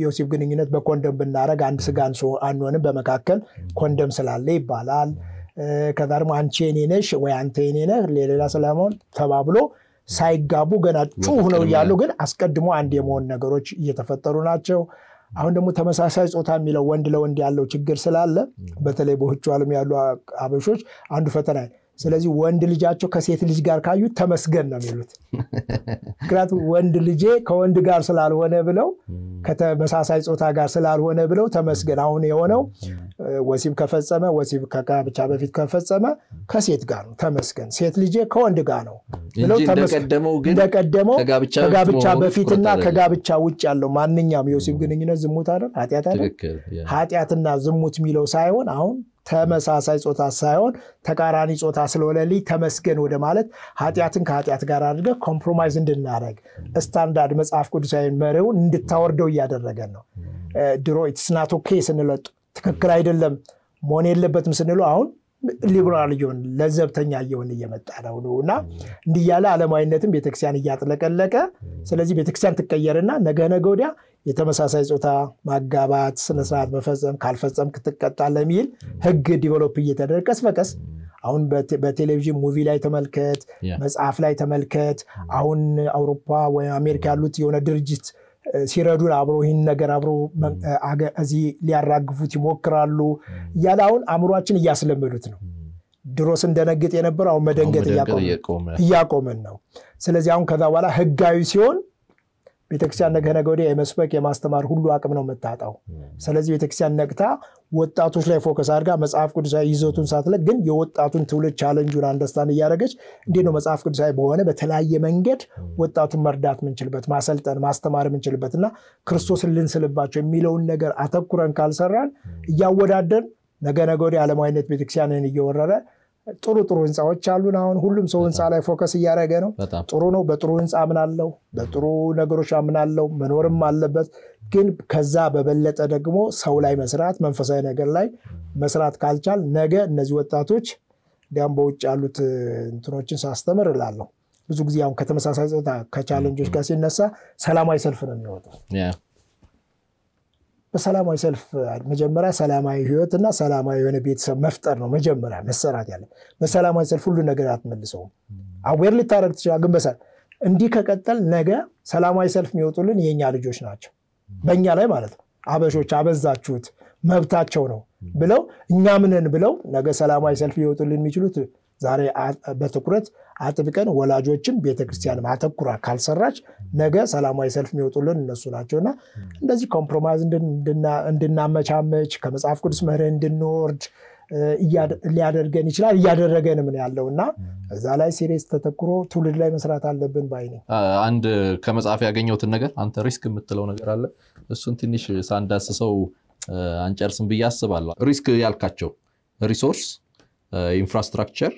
ዮሴፍ ግንኙነት በኮንደም ብናረግ አንድ ስጋን ሰው አንወንም በመካከል ኮንደም ስላለ ይባላል ከዛርም አንቺ እኔ ነሽ ወይ አንተ እኔ ነህ ለሌላ ሰላሞን ተባብሎ ሳይጋቡ ገና ጩሁ ነው ያሉ ግን አስቀድሞ አንድ የመሆን ነገሮች እየተፈጠሩ ናቸው አሁን ደግሞ ተመሳሳይ ጾታ የሚለው ወንድ ለወንድ ያለው ችግር ስላለ በተለይ በሁቹ ዓለም ያሉ አበሾች አንዱ ፈተና ስለዚህ ወንድ ልጃቸው ከሴት ልጅ ጋር ካዩ ተመስገን ነው የሚሉት ምክንያቱም ወንድ ልጄ ከወንድ ጋር ስላልሆነ ብለው ከተመሳሳይ ጾታ ጋር ስላልሆነ ብለው ተመስገን አሁን የሆነው ወሲብ ከፈጸመ ወሲብ ከጋብቻ በፊት ከፈጸመ ከሴት ጋር ነው ተመስገን ሴት ልጄ ከወንድ ጋር ነው ብለው ተመስገነው ግን ተቀደመው ከጋብቻ በፊትና ከጋብቻ ውጭ ያለው ማንኛውም የወሲብ ግንኙነት ዝሙት አይደል ኃጢያት አይደል ኃጢያትና ዝሙት የሚለው ሳይሆን አሁን ተመሳሳይ ጾታ ሳይሆን ተቃራኒ ጾታ ስለሆነልኝ ተመስገን ወደ ማለት ኃጢያትን ከኃጢያት ጋር አድርገ ኮምፕሮማይዝ እንድናረግ ስታንዳርድ መጽሐፍ ቅዱሳዊ መርሁ እንድታወርደው ያደረገን ነው ድሮ ኢትስ ናት ኦኬ ስንለጥ ትክክል አይደለም መሆን የለበትም ስንሉ አሁን ሊብራል ይሁን ለዘብተኛ ይሁን እየመጣ ነው ነውና እንዲያለ ዓለማዊነትም ቤተክርስቲያን ያጥለቀለቀ ስለዚህ ቤተክርስቲያን ተቀየረና ነገ ነገ ወዲያ የተመሳሳይ ጾታ ማጋባት ስነ ስርዓት መፈጸም ካልፈጸም ከተቀጣለ ሚል ህግ ዲቨሎፕ እየተደረገ ቀስ በቀስ አሁን በቴሌቪዥን ሙቪ ላይ ተመልከት መጽሐፍ ላይ ተመልከት አሁን አውሮፓ ወይ አሜሪካ ያሉት የሆነ ድርጅት ሲረዱን አብሮ ይሄን ነገር አብሮ አዚ ሊያራግፉት ይሞክራሉ ያላውን አምሯችን ያስለምዱት ነው ድሮስ እንደነገጥ የነበረው መደንገት ያቆመ ያቆመን ነው ስለዚህ አሁን ከዛ በኋላ ህጋዊ ሲሆን ቤተክርስቲያን ነገነገወዲያ የመስበክ የማስተማር ሁሉ አቅም ነው መጣጣው ስለዚህ ቤተክርስቲያን ነቅታ ወጣቶች ላይ ፎከስ አድርጋ መጽሐፍ ቅዱሳዊ ይዘቱን ሳትለ ግን የወጣቱን ትውልድ ቻሌንጁን አንደርስታንድ ያረጋች እንዴ ነው መጽሐፍ ቅዱሳዊ በሆነ በተለያየ መንገድ ወጣቱን መርዳት ምንችልበት ማሰልጠን ማስተማር ምንችልበትና ክርስቶስን ልንስልባቸው የሚለውን ነገር አተኩረን ካልሰራን ያወዳደን ነገነገወዲያ ዓለማዊነት ቤተክርስቲያንን እየወረረ ጥሩ ጥሩ እንጻዎች አሉና አሁን ሁሉም ሰው እንጻ ላይ ፎከስ ያያረገ ነው ጥሩ ነው በጥሩ እንጻ አምናለሁ በጥሩ ነገሮች አምናለሁ መኖርም አለበት ግን ከዛ በበለጠ ደግሞ ሰው ላይ መስራት መንፈሳዊ ነገር ላይ መስራት ካልቻል ነገ እነዚህ ወጣቶች ዳም በውጭ ያሉት እንትኖችን ሳስተምርላለሁ ብዙ ጊዜ አሁን ከተመሳሳይ ጾታ ከቻሌንጆች ጋር ሲነሳ ሰላማዊ ሰልፍ ነው የሚወጣው ያ በሰላማዊ ሰልፍ መጀመሪያ ሰላማዊ ህይወትና ሰላማዊ የሆነ ቤተሰብ መፍጠር ነው መጀመሪያ መሰራት ያለ በሰላማዊ ሰልፍ ሁሉ ነገር አትመልሰው አዌር ሊታረክ ትችላል ግን በሰላም እንዲ ከቀጠል ነገ ሰላማዊ ሰልፍ የሚወጡልን የኛ ልጆች ናቸው በእኛ ላይ ማለት ነው አበሾች አበዛችሁት መብታቸው ነው ብለው እኛ ምንን ብለው ነገ ሰላማዊ ሰልፍ ይወጡልን የሚችሉት ዛሬ በትኩረት አጥብቀን ወላጆችን ቤተክርስቲያን ማተኩራ ካልሰራች ነገ ሰላማዊ ሰልፍ የሚወጡልን እነሱ ናቸውና እንደዚህ ኮምፕሮማይዝ እንድና እንድናመቻመች ከመጽሐፍ ቅዱስ መርህ እንድንወርድ ሊያደርገን ይችላል ያደረገን ምን ያለውና እዛ ላይ ሲሪየስ ተተኩሮ ትውልድ ላይ መስራት አለብን ባይኔ አንድ ከመጽሐፍ ያገኘውት ነገር አንተ ሪስክ የምትለው ነገር አለ እሱን ትንሽ ሳንዳስሰው አንጨርስም በያስባለሁ ሪስክ ያልካቸው ሪሶርስ ኢንፍራስትራክቸር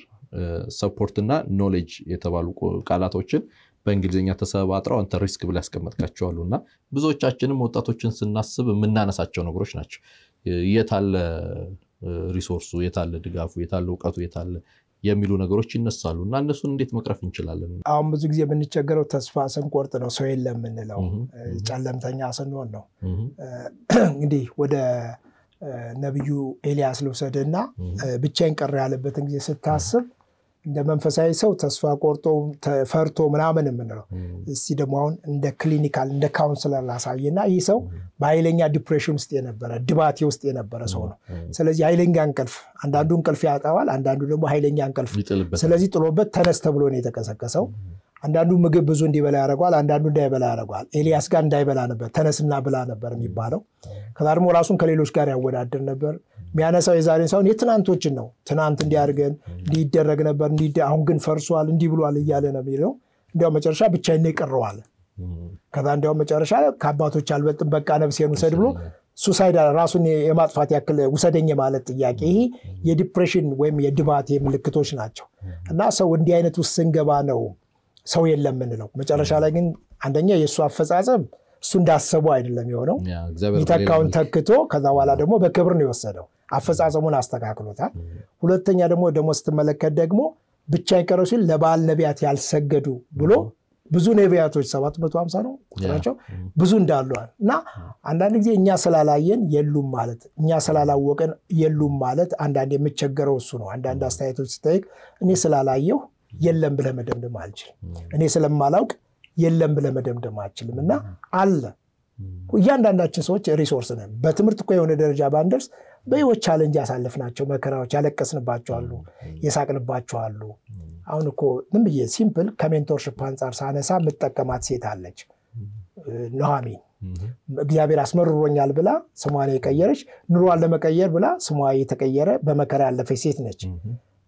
ሰፖርት እና ኖሌጅ የተባሉ ቃላቶችን በእንግሊዘኛ ተሰባጥረው አንተ ሪስክ ብለ ያስቀመጥካቸዋሉና ብዙዎቻችንም ወጣቶችን ስናስብ ምናነሳቸው ነገሮች ናቸው የታለ ሪሶርሱ የታለ ድጋፉ የታለ ወቀቱ የታለ የሚሉ ነገሮች ይነሳሉና እነሱን እንዴት መቅረፍ እንችላለን አሁን ብዙ ጊዜ ብንቸገረው ተስፋ ሰንቆርጥ ነው ሰው የለም እንለው ጫለምተኛ ሰንሆን ነው እንግዲህ ወደ ነብዩ ኤልያስ ለውሰደና ብቻን ቀር ያለበትን ጊዜ ስታስብ እንደ መንፈሳዊ ሰው ተስፋ ቆርጦ ፈርቶ ምናምን ምንለው እስቲ ደግሞ አሁን እንደ ክሊኒካል እንደ ካውንሰለር ላሳየና ይሄ ሰው በኃይለኛ ዲፕሬሽን ውስጥ የነበረ ድባቴ ውስጥ የነበረ ሰው ነው ስለዚህ ኃይለኛ እንቅልፍ አንዳንዱ እንቅልፍ ያጣዋል አንዳንዱ ደግሞ ኃይለኛ እንቅልፍ ስለዚህ ጥሎበት ተነስ ተብሎ ነው የተቀሰቀሰው አንዳንዱ ምግብ ብዙ እንዲበላ ያረጋል አንዳንዱ እንዳይበላ ያረጋል ኤልያስ ጋር እንዳይበላ ነበር ተነስና ብላ ነበር የሚባለው ከዛርሞ ራሱን ከሌሎች ጋር ያወዳደር ነበር ሚያነሳው የዛሬን ሳይሆን የትናንቶችን ነው ትናንት እንዲያርገን እንዲደረግ ነበር እንዲደ አሁን ግን ፈርሷል እንዲብሏል ይያለ ነው የሚለው እንዲያው መጨረሻ ብቻ እኔ ቀረዋል ከዛ እንዲያው መጨረሻ ከአባቶች አልበጥም በቃ ነብሴን ውሰድ ብሎ ሱሳይዳ ራሱን የማጥፋት ያክል ውሰደኝ ማለት ጥያቄ ይሄ የዲፕሬሽን ወይም የድባት የምልክቶች ናቸው እና ሰው እንዲህ አይነት ውስጥ እንገባ ነው ሰው የለም እንለው መጨረሻ ላይ ግን አንደኛ የሱ አፈጻጸም እሱ እንዳሰበው አይደለም የሆነው ይተካውን ተክቶ ከዛ በኋላ ደግሞ በክብር ነው ወሰደው አፈጻጸሙን አስተካክሎታል ሁለተኛ ደግሞ ደግሞ ስትመለከት ደግሞ ብቻ ይቀረው ሲል ለባል ነቢያት ያልሰገዱ ብሎ ብዙ ነቢያቶች ሰባት መቶ ሃምሳ ነው ቁጥራቸው ብዙ እንዳሉዋል እና አንዳንድ ጊዜ እኛ ስላላየን የሉም ማለት እኛ ስላላወቀን የሉም ማለት አንዳንድ የምቸገረው እሱ ነው አንዳንድ አስተያየቶች ስታይክ እኔ ስላላየው የለም ብለ መደምደም አልችል እኔ ስለማላውቅ የለም ብለ መደምደም አልችልምና አለ እያንዳንዳችን ሰዎች ሪሶርስ ነን በትምርት ቆየ የሆነ ደረጃ ባንደርስ በህይወት ቻሌንጅ ያሳለፍናቸው መከራዎች ያለቀስንባቸው አሉ የሳቅንባቸው አሉ አሁን እኮ ምን ብዬ ሲምፕል ከሜንቶርሺፕ አንፃር ሳነሳ መተከማት ሴት አለች ኖሃሚ እግዚአብሔር አስመርሮኛል ብላ ስሟን የቀየረች ኑሮዋን ለመቀየር ብላ ስሟ የተቀየረ በመከራ ያለፈች ሴት ነች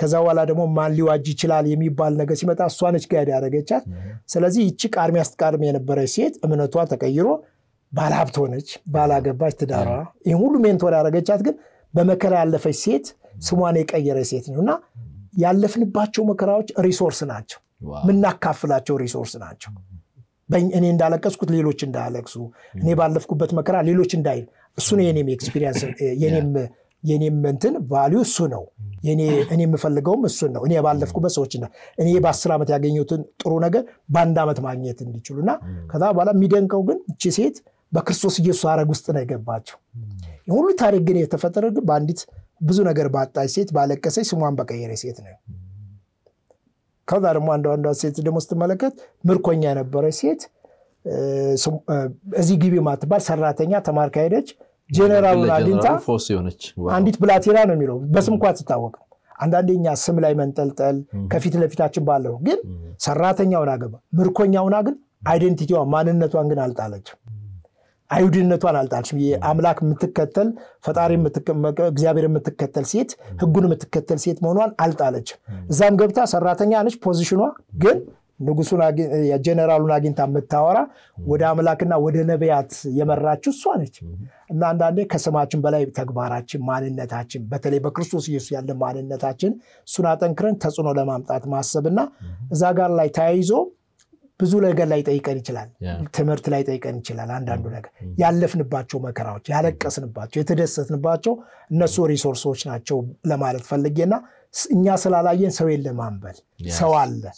ከዛ በኋላ ደግሞ ማን ሊዋጅ ይችላል የሚባል ነገር ሲመጣ እሷ ነች ጋር ያደረገቻት ስለዚህ እቺ ቃርሚያስ ቃርሚ የነበረች ሴት እምነቷ ተቀይሮ بالعبت ونج بالاجباش تدارا يقولوا مين تورا رجعت كده بمكرر على فيسيت سوانيك أي رسيتني هنا يالفني باتشو مكراوش ريسورس ناتشو من نكاف لاتشو ريسورس ناتشو بين إني ندالك أسكت ليلوش ندالك سو إني بالف كوبت مكرر ليلوش ندايل سوني يعني مي إكسبرينس يعني يعني منتن value سونو يعني إني مفلقهم السونو إني بالف كوبت سوتشنا إني باسرامة يا جنيوتن تروناك باندامة ماعنيتن ديشلونا كذا بالا ميدان كوجن تشيسيت بكرسوس يسوع راجوستنا يجباتشو يقول لي تاريخ جنيه تفترة بانديت بزون أجر باتاي سيت بالك كسي سموان بكاي رسيتنا كذا رموان دوان دوان سيت دمست ملكات مركونيا نبرسيت سم أزيجي بمات بس هراتنيا تمار كايدج جنرال نادينتا عنديت بلاتيرانو ميرو بس مقاط تاوك عندي نيا سملاي منتل تل كفيت لفيتاتش بالو جن هراتنيا وناعب مركونيا وناعب identity ومانن نتوانغن على تالج أيودين نتوان على تعلمي أملاك متكتل فتاري متك جزابير متكتل سيت هجون متكتل سيت مونوان على تعلج زام قبته سرعتني عنش بوزيشنوا جن نقصونا يا جنرالنا جن تام التوارا وده أملاكنا وده نبيات يمرات شو سوانج نانداني كسماتهم بلاي بتكباراتهم مالن نتاعهم بتلي بكرسوس يسوع اللي مالن نتاعهم سناتن كرنت تسونو لمام تات ماسبنا زاجر لا يتعيزو بزول الجل لا يتأيكان يشلال، تمرت لا يتأيكان يشلال، عند عندو لك، يالف نباتشو ما كراوش، يالك كاس نباتشو، يتدرس نباتشو، نسوري سورسوش ناتشو لما على الفلجينا، الناس اللي على ين سويل لما نبل، سوال،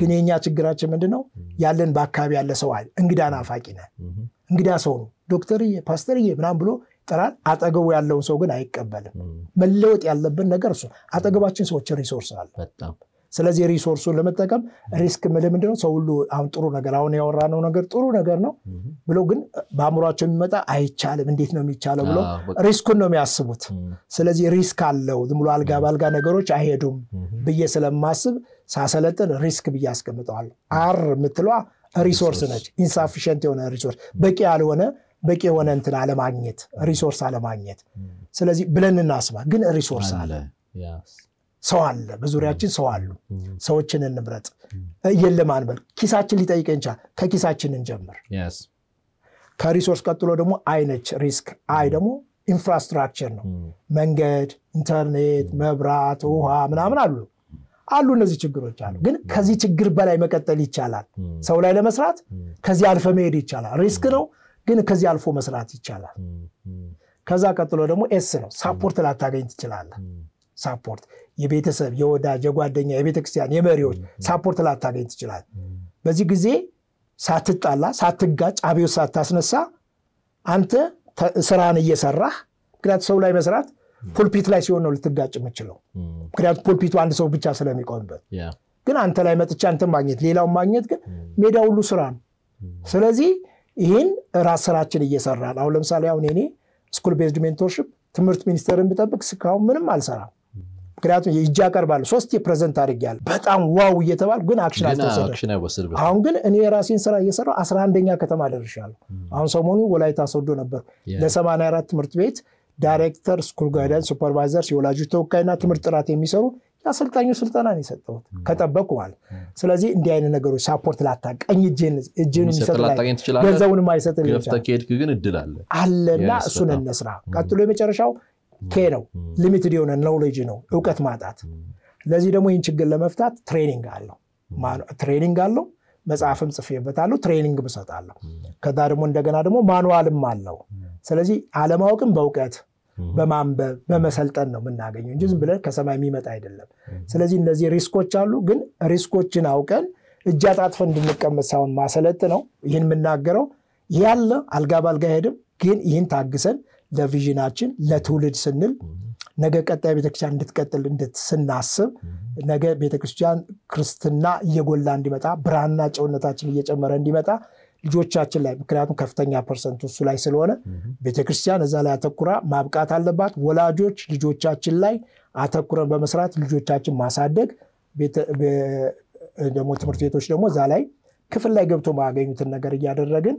كني الناس الجراتش مندنو، يالن باكابي يالله سوال، إنقدا نافاكينا، إنقدا سون، دكتورية، باسترية، بنامبلو، ترى أتأجو يالله سوقنا يكبل، ملوت يالله بنجرسو، أتأجو باتشين سوتشري سورسال. سلازي ريسورسون لما تكلم ريسك ملمندنا سأقوله عن طرونا قراوني أو رانونا قر طرونا قرنا بلوجن بعمرات يوم متى أي تشاله من ديتنا ميتشاله بلو ريسكنا مياسبوت سلازي ريسك على ودملو على الجبال كان قروش أهيدهم بيجي سلام ماسب ساسلتن ريسك بيجاسك متعال عار متلوع ريسورسنج insufficient هنا ريسورس بكي على هنا بكي هنا أنت على معنيت ريسورس على معنيت سلازي بلن الناسبة جن ريسورس على سؤال بزورياتي سؤال سوتشين النبرات يلا ما نبل كيساتشين اللي تايك إنشا كيساتشين نجمر كاريسورس كاتلو دمو أينج ريسك أي دمو infrastructure نو منجد إنترنت مبرات وها من أمر علو علو نزيد تجربة علو جن كذي تجربة لا يمكتلي تجالات سؤال لا مسرات كذي ألف ميري تجالات ريسك نو جن كذي ألف مسرات تجالات كذا كاتلو دمو إس نو سapport لا تاجين تجالات سapport يبيت سب يودا جوعا دنيا يبيت كسيان يمريوش سapport لا تاجين تجلاد بس يجزي ساتت الله ساتقج أبيو ساتاسنسا أنت سراني يسرح كرات سولاي مسرات بولبيت لا يسون ولا تقج متشلو كرات بولبيت وانت سو بيتشا سلامي كونب كن أنت لا يمت أنت مغنيت ليلا ومغنيت كن ميدا ولو سران سلازي إين راس سراتشلي يسرح أو لم سالي أو نيني سكول بيزد منتورشيب تمرت منسترن بتابك سكاوم من مال سرا كراتو يجاكر بال سوستي بريزنت ارجال بتام واو يتبال ግን አክሽን አስተሰረ አክሽን አይወሰድበት አሁን ግን እኔ ራሴን ስራ እየሰራው አስራ አንደኛ ከተማ ደርሻለሁ አሁን ሰሞኑ ወላይታ ሶዶ ነበር ለ84 ትምህርት ቤት ዳይሬክተር ስኩል ጋይዳንስ ሱፐርቫይዘር ሲወላጅ ተወካይና ትምህርት ጥራት የሚሰሩ ያሰልጣኙ ስልጣና ነው የሰጠሁት ከተበቀዋል ስለዚህ እንዲህ አይነት ነገሮች ሳፖርት ላታቀኝ እጄን እጄን ይሰጣላታቀኝ ትችላለህ ገንዘቡን ማይሰጥልኝ ገፍተህ ከሄድክ ግን እድላለ አለና እሱን እንስራ ቀጥሎ የመጨረሻው كينو limited يونا knowledge ينو أوقات ما تات لازم دمو ينشغل لما فتات training قالوا ما training قالوا بس عارفهم صفية بتعلو training بس تعلو كدارمون ده كنارمو ما نو علم مالو سلازي علم هاكم بوقات بمام بمسألتنا من ناقين جزء بلر كسماء ميمة عيدلهم سلازي لازم ريسكو تشالو جن ريسكو تناو كان الجات عطفن دمكم مساون ما سألتنا ين من ناقرو يلا الجبل جاهدم جن ين تاجسن لا فيجيناتشن لا تولد سنل نجا كتاب بيتكشان دتكتل اندت سناسب نجا بيتكشان كريستنا يقول لاندي متى برانا ጨውነታችን እየጨመረ እንዲመጣ ልጆቻችን ላይ ምክንያቱም ከፍተኛ ፐርሰንት እሱ ላይ ስለሆነ ቤተክርስቲያን እዛ ላይ አተኩራ ማብቃት አለባት ወላጆች ልጆቻችን ላይ አተኩረን በመስራት ልጆቻችን ማሳደግ ደግሞ ትምህርት ቤቶች ደግሞ እዛ ላይ ክፍል ላይ ገብቶ ማገኙት ነገር ያደረግን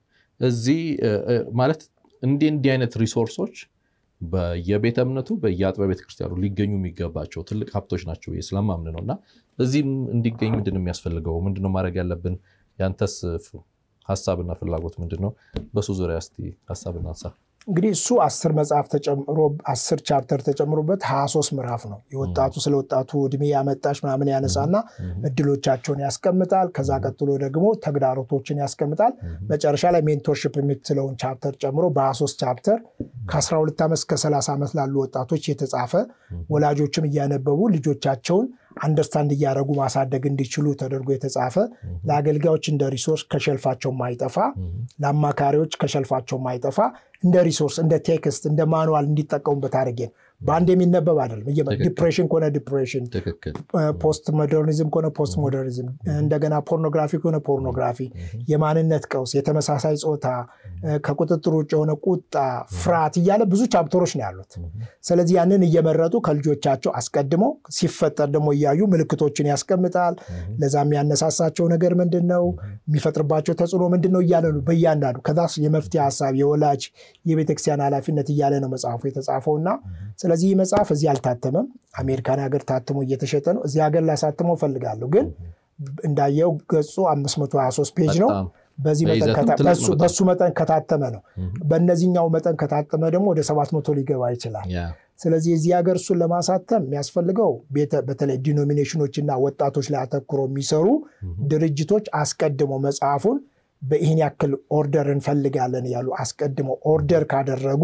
እዚ ማለት እንዴ እንዴ አይነት ሪሶርሶች በየቤተ እምነቱ በየአጥቢያ ቤተ ክርስቲያኑ ሊገኙ የሚገባቸው ትልቅ ሀብቶች ናቸው የእስላም አምነው እና እዚህም እንዲገኙ ምንድነው የሚያስፈልገው ምንድነው ማድረግ ያለብን ያንተስ ሐሳብና ፍላጎት ምንድነው በሱ ዙሪያ እስቲ ሐሳብና አንሳ እንግዲህ እሱ አስር መጽሐፍ ተጨምሮ አስር ቻፕተር ተጨምሮበት ሀያ ሶስት ምዕራፍ ነው የወጣቱ ስለወጣቱ እድሜ ያመጣሽ ማምን ያነሳና እድሎቻቸውን ያስቀምጣል ከዛ ቀጥሎ ደግሞ ተግዳሮቶችን ያስቀምጣል በመጨረሻ ላይ ሜንቶርሺፕ የሚትለውን ቻፕተር ጨምሮ በ23 ቻፕተር ከ12 ዓመት እስከ ሰላሳ ዓመት ላሉ ወጣቶች የተጻፈ ወላጆችም ያነበቡ ልጆቻቸውን አንደርስታንድ ያደረጉ ማሳደግ እንዲችሉ ተደርጎ የተጻፈ ለአገልጋዮች እንደ ሪሶርስ ከሸልፋቸው ማይጠፋ ለማካሪዎች ከሸልፋቸው ማይጠፋ እንደ ሪሶርስ እንደ ቴክስት እንደ ማኑዋል እንዲጠቀሙበት አድርገን ባንዴም ይነበብ አይደል ዲፕሬሽን ኮነ ዲፕሬሽን ፖስት ሞደርኒዝም ኮነ ፖስት ሞደርኒዝም እንደገና ፖርኖግራፊ ኮነ ፖርኖግራፊ የማንነት ቀውስ የተመሳሳይ ጾታ ከቁጥጥር ውጭ የሆነ ቁጣ ፍራት ይያለ ብዙ ቻፕተሮች ነው ያሉት ስለዚህ ያንን እየመረጡ ከልጆቻቸው አስቀድሞ ሲፈጠር ደግሞ ያዩ ምልክቶችን ያስቀምጣል ለዛም ያነሳሳቸው ነገር ምንድነው የሚፈጥርባቸው ተጽዕኖ ምንድነው ይያለሉ በእያንዳንዱ ከዛስ የመፍትያ ሐሳብ የወላጅ የቤተክርስቲያን ኃላፊነት ይያለ ነው መጽሐፉ የተጻፈውና ስለዚህ መጽሐፍ እዚህ አልታተመም አሜሪካን ሀገር ታትሞ እየተሸጠ ነው እዚህ ሀገር ላሳተመው ፈልጋለሁ ግን እንዳየው ገጹ አምስት መቶ ሃያ ሶስት ፔጅ ነው በዚህ መጠን ከታተመ በሱ መጠን ከታተመ ነው በእነዚህኛው መጠን ከታተመ ደግሞ ወደ ሰባት መቶ ሊገባ ይችላል ስለዚህ እዚህ ሀገር እሱ ለማሳተም የሚያስፈልገው በተለይ ዲኖሚኔሽኖችና ወጣቶች ላይ አተኩሮ የሚሰሩ ድርጅቶች አስቀድሞ መጽሐፉን በእኛ ያክል ኦርደር እንፈልጋለን ያሉ አስቀድሞ ኦርደር ካደረጉ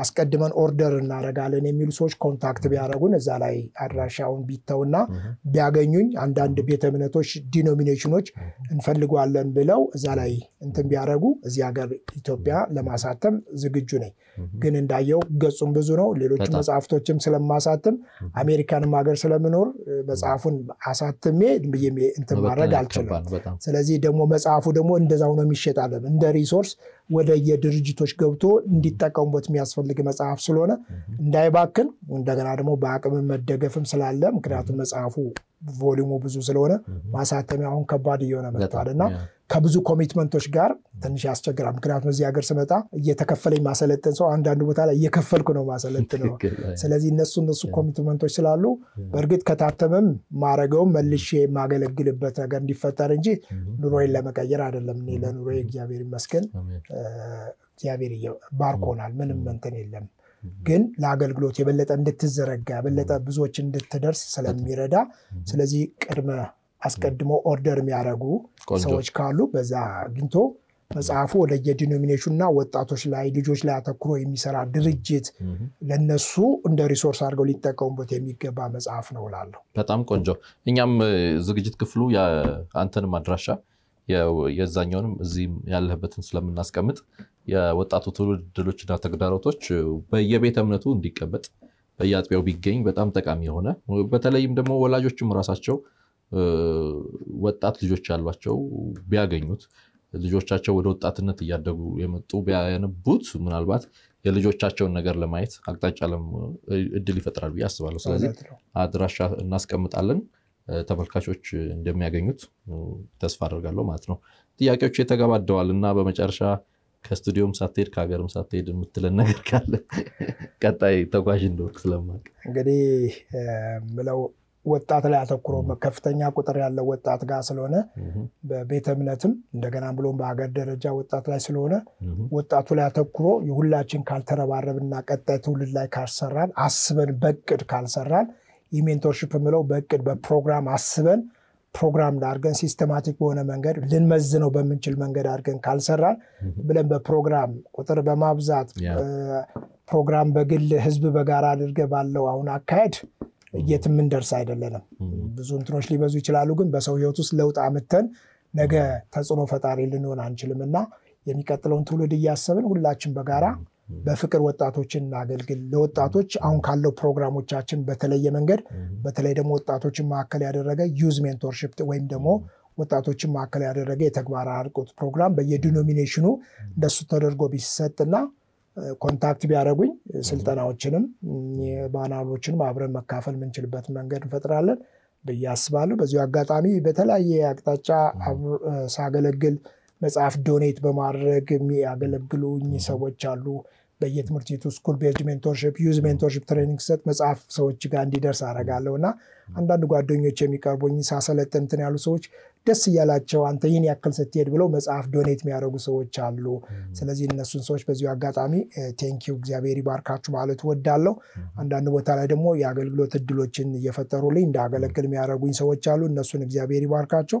አስቀድመን ኦርደር እናረጋለን የሚሉ ሰዎች ኮንታክት ቢያደርጉን እዛ ላይ አድራሻውን ቢተውና ቢያገኙኝ አንድ አንድ ቤተ እምነቶች ዲኖሚኔሽኖች እንፈልጋለን ብለው እዛ ላይ እንትን ቢያደርጉ እዚህ ሀገር ኢትዮጵያ ለማሳተም ዝግጁ ነኝ ግን እንዳየው ገጹም ብዙ ነው ሌሎች መጽሐፍቶችም ስለማሳተም አሜሪካንም ሀገር ስለምኖር መጽሐፉን አሳተሜ እንትን ማድረግ አልችልም ስለዚህ ደግሞ መጽሐፉ ደግሞ እንደዛው ነው የሚሸጣለው እንደ ሪሶርስ ወደ የድርጅቶች ገብቶ እንዲጣቀሙበት የሚያስፈልግ መጽሐፍ ስለሆነ እንዳይባክን እንደገና ደግሞ በአቅም መደገፍም ስላለ ምክንያቱም መጽሐፉ ቮሊሙ ብዙ ስለሆነ ማሳተሚያው አሁን ከባድ ይሆነ መጣልና ከብዙ ኮሚትመንቶች ጋር ትንሽ ያስቸግራል ምክንያቱም እዚህ ሀገር ስመጣ እየተከፈለኝ ማሰለጥን ሰው አንድ አንድ ቦታ ላይ እየከፈልኩ ነው ማሰለጥን ነው ስለዚህ እነሱ እነሱ ኮሚትመንቶች ስላሉ በርግጥ ከታተመም ማረገው መልሼ ማገለግልበት ነገር እንዲፈጠር እንጂ ኑሮዬን ለመቀየር አይደለም እኔ ለኑሮዬ እግዚአብሔር ይመስገን እግዚአብሔር ይባርኮናል ምንም እንትን የለም ግን ለአገልግሎት የበለጠ እንድትዘረጋ በለጠ ብዙዎች እንድትደርስ ስለሚረዳ ስለዚህ ቅድመ አስቀድሞ ኦርደር የሚያረጉ ሰዎች ካሉ በዛ ግንቶ መጽሐፉ ለየዲኖሚኔሽንና ወጣቶች ላይ ልጆች ላይ አተኩሮ የሚሰራ ድርጅት ለነሱ እንደ ሪሶርስ አድርገው ሊጠቀሙበት የሚገባ መጽሐፍ ነው ላለው በጣም ቆንጆ እኛም ዝግጅት ክፍሉ ያ አንተን ማድራሻ የዛኛውንም እዚህ ያለህበትን ስለምናስቀምጥ የወጣቱ ትውልዶችና ተግዳሮቶች በየቤተ እምነቱ እንዲቀበጥ በያጥቢያው ቢገኝ በጣም ጠቃሚ ሆነ በተለይም ደግሞ ወላጆችም ራሳቸው ወጣት ልጆች ያሏቸው ቢያገኙት ልጆቻቸው ወደ ወጣትነት ያደጉ የመጡ ቢያነቡት ምናልባት የልጆቻቸውን ነገር ለማየት አቅጣጫለም እድል ይፈጥራል ብያስባለሁ ስለዚህ አድራሻ እናስቀምጣለን ተመልካቾች እንደሚያገኙት ተስፋ አደርጋለሁ ማለት ነው ጥያቄዎች የተጋባደዋልና በመጨረሻ ከስቱዲዮም ሳትሄድ ከሀገርም ሳትሄድ የምትለን ነገር ካለ ቀጣይ ተጓዥ እንደወርክ ስለማቅ እንግዲህ ብለው ወጣት ላይ አተኩሮ ከፍተኛ ቁጥር ያለው ወጣት ጋር ስለሆነ በቤተ እምነትም እንደገና ብሎም በአገር ደረጃ ወጣት ላይ ስለሆነ ወጣቱ ላይ አተኩሮ የሁላችን ካልተረባረብና ቀጣይ ትውልድ ላይ ካልሰራን አስበን በቅድ ካልሰራን የሜንቶርሺፕ ምለው በቅድ በፕሮግራም አስበን ፕሮግራም ዳርገን ሲስተማቲክ በሆነ መንገድ ልንመዝነው በሚችል መንገድ አድርገን ካልሰራን ብለን በፕሮግራም ቁጥር በማብዛት ፕሮግራም በግል ህዝብ በጋራ አድርገን ባለው አሁን አካሄድ የትም እንደርስ አይደለም ብዙ እንትኖች ሊበዙ ይችላሉ ግን በሰው ህይወት ውስጥ ለውጥ አመተን ነገ ተጽዕኖ ፈጣሪ ልንሆን አንችልምና የሚቀጥለውን ትውልድ ያያሰብን ሁላችን በጋራ بفكر وطاتوچن ناገልግል ለወጣቶች አሁን ካለው ፕሮግራሞቻችን በተለየ መንገድ በተለይ ደግሞ ወጣቶችን ማዕከል ያደረገ ዩዝ ሜንቶርሺፕ ወይም ደግሞ ወጣቶችን ማዕከል ያደረገ የተግባራ አርቆት ፕሮግራም በየዲኖሚኔሽኑ እንደሱ ተደርጎ ቢሰጥና ኮንታክት ቢያደርጉኝ ስልጣናዎችንም ባናሎችንም አብረን መካፈል ምንችልበት መንገድ ፈጥራለን በያስባሉ በዚሁ አጋጣሚ በተለየ አቅጣጫ ሳገለግል መጻፍ ዶኔት በማድረግ የሚያገለግሉኝ ሰዎች አሉ በየትምህርት ቤቱ ስኩል ቤጅ ሜንቶርሺፕ ዩዝ ሜንቶርሺፕ ትሬኒንግ ሰጥ መጻፍ ሰዎች ጋር እንዲደርስ አረጋለውና አንዳንድ ጓደኞች የሚቀርቡኝ ሳሰለጥን እንትን ያሉ ሰዎች ደስ ይያላቸው አንተ ይሄን ያክል ስትሄድ ብለው መጻፍ ዶኔት የሚያደርጉ ሰዎች አሉ ስለዚህ እነሱን ሰዎች በዚሁ አጋጣሚ ቴንኪው እግዚአብሔር ይባርካችሁ ማለት ወዳለው አንዳንድ ቦታ ላይ ደግሞ ያገልግሎት እድሎችን እየፈጠሩልኝ እንዳገለግል የሚያደርጉኝ ሰዎች አሉ እነሱን እግዚአብሔር ይባርካቸው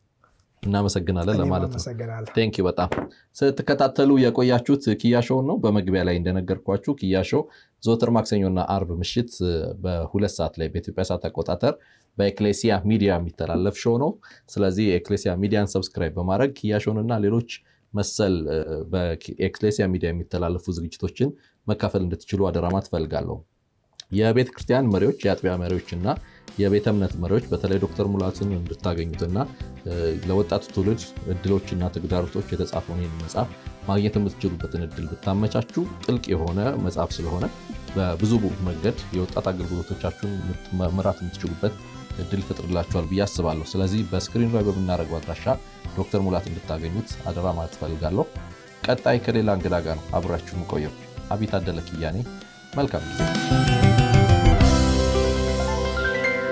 እና መሰግናለን ለማለት ነው ቴንኪው በጣም ስለተከታተሉ የቆያችሁት ኪያሾው ነው በመግቢያ ላይ እንደነገርኳችሁ ኪያሾው ዞተር ማክሰኞና አርብ ምሽት በ2 ሰዓት ላይ በኢትዮጵያ ሰዓት አቆጣጠር በኤክሌሲያ ሚዲያ የሚተላለፍ ሾው ነው ስለዚህ ኤክሌሲያ ሚዲያን ሰብስክራይብ በማድረግ ኪያሾውንና ሌሎች መሰል በኤክሌሲያ ሚዲያ የሚተላለፉ ዝግጅቶችን መካፈል እንድትችሉ አደራማት ፈልጋለሁ የቤተ ክርስቲያን መሪዎች የአጥቢያ መሪዎችና የቤተ እምነት መሪዎች በተለይ ዶክተር ሙላቱን እንድታገኙትና ለወጣቱ ትውልድ እድሎችና ተግዳሮቶች የተጻፈውን መጽሐፍ ማግኘት የምትችሉበትን እድል ብታመቻችሁ ጥልቅ የሆነ መጽሐፍ ስለሆነ በብዙ መንገድ የወጣት አገልግሎቶቻችሁን መምራት የምትችሉበት እድል ፈጥርላችኋል ብዬ አስባለሁ ስለዚህ በስክሪን ላይ በመናረጋው አድራሻ ዶክተር ሙላቱን እንድታገኙት አደራ ማለት ፈልጋለሁ ቀጣይ ከሌላ እንግዳ ጋር አብራችሁን ቆዩ አቢት አደለክ ያኔ መልካም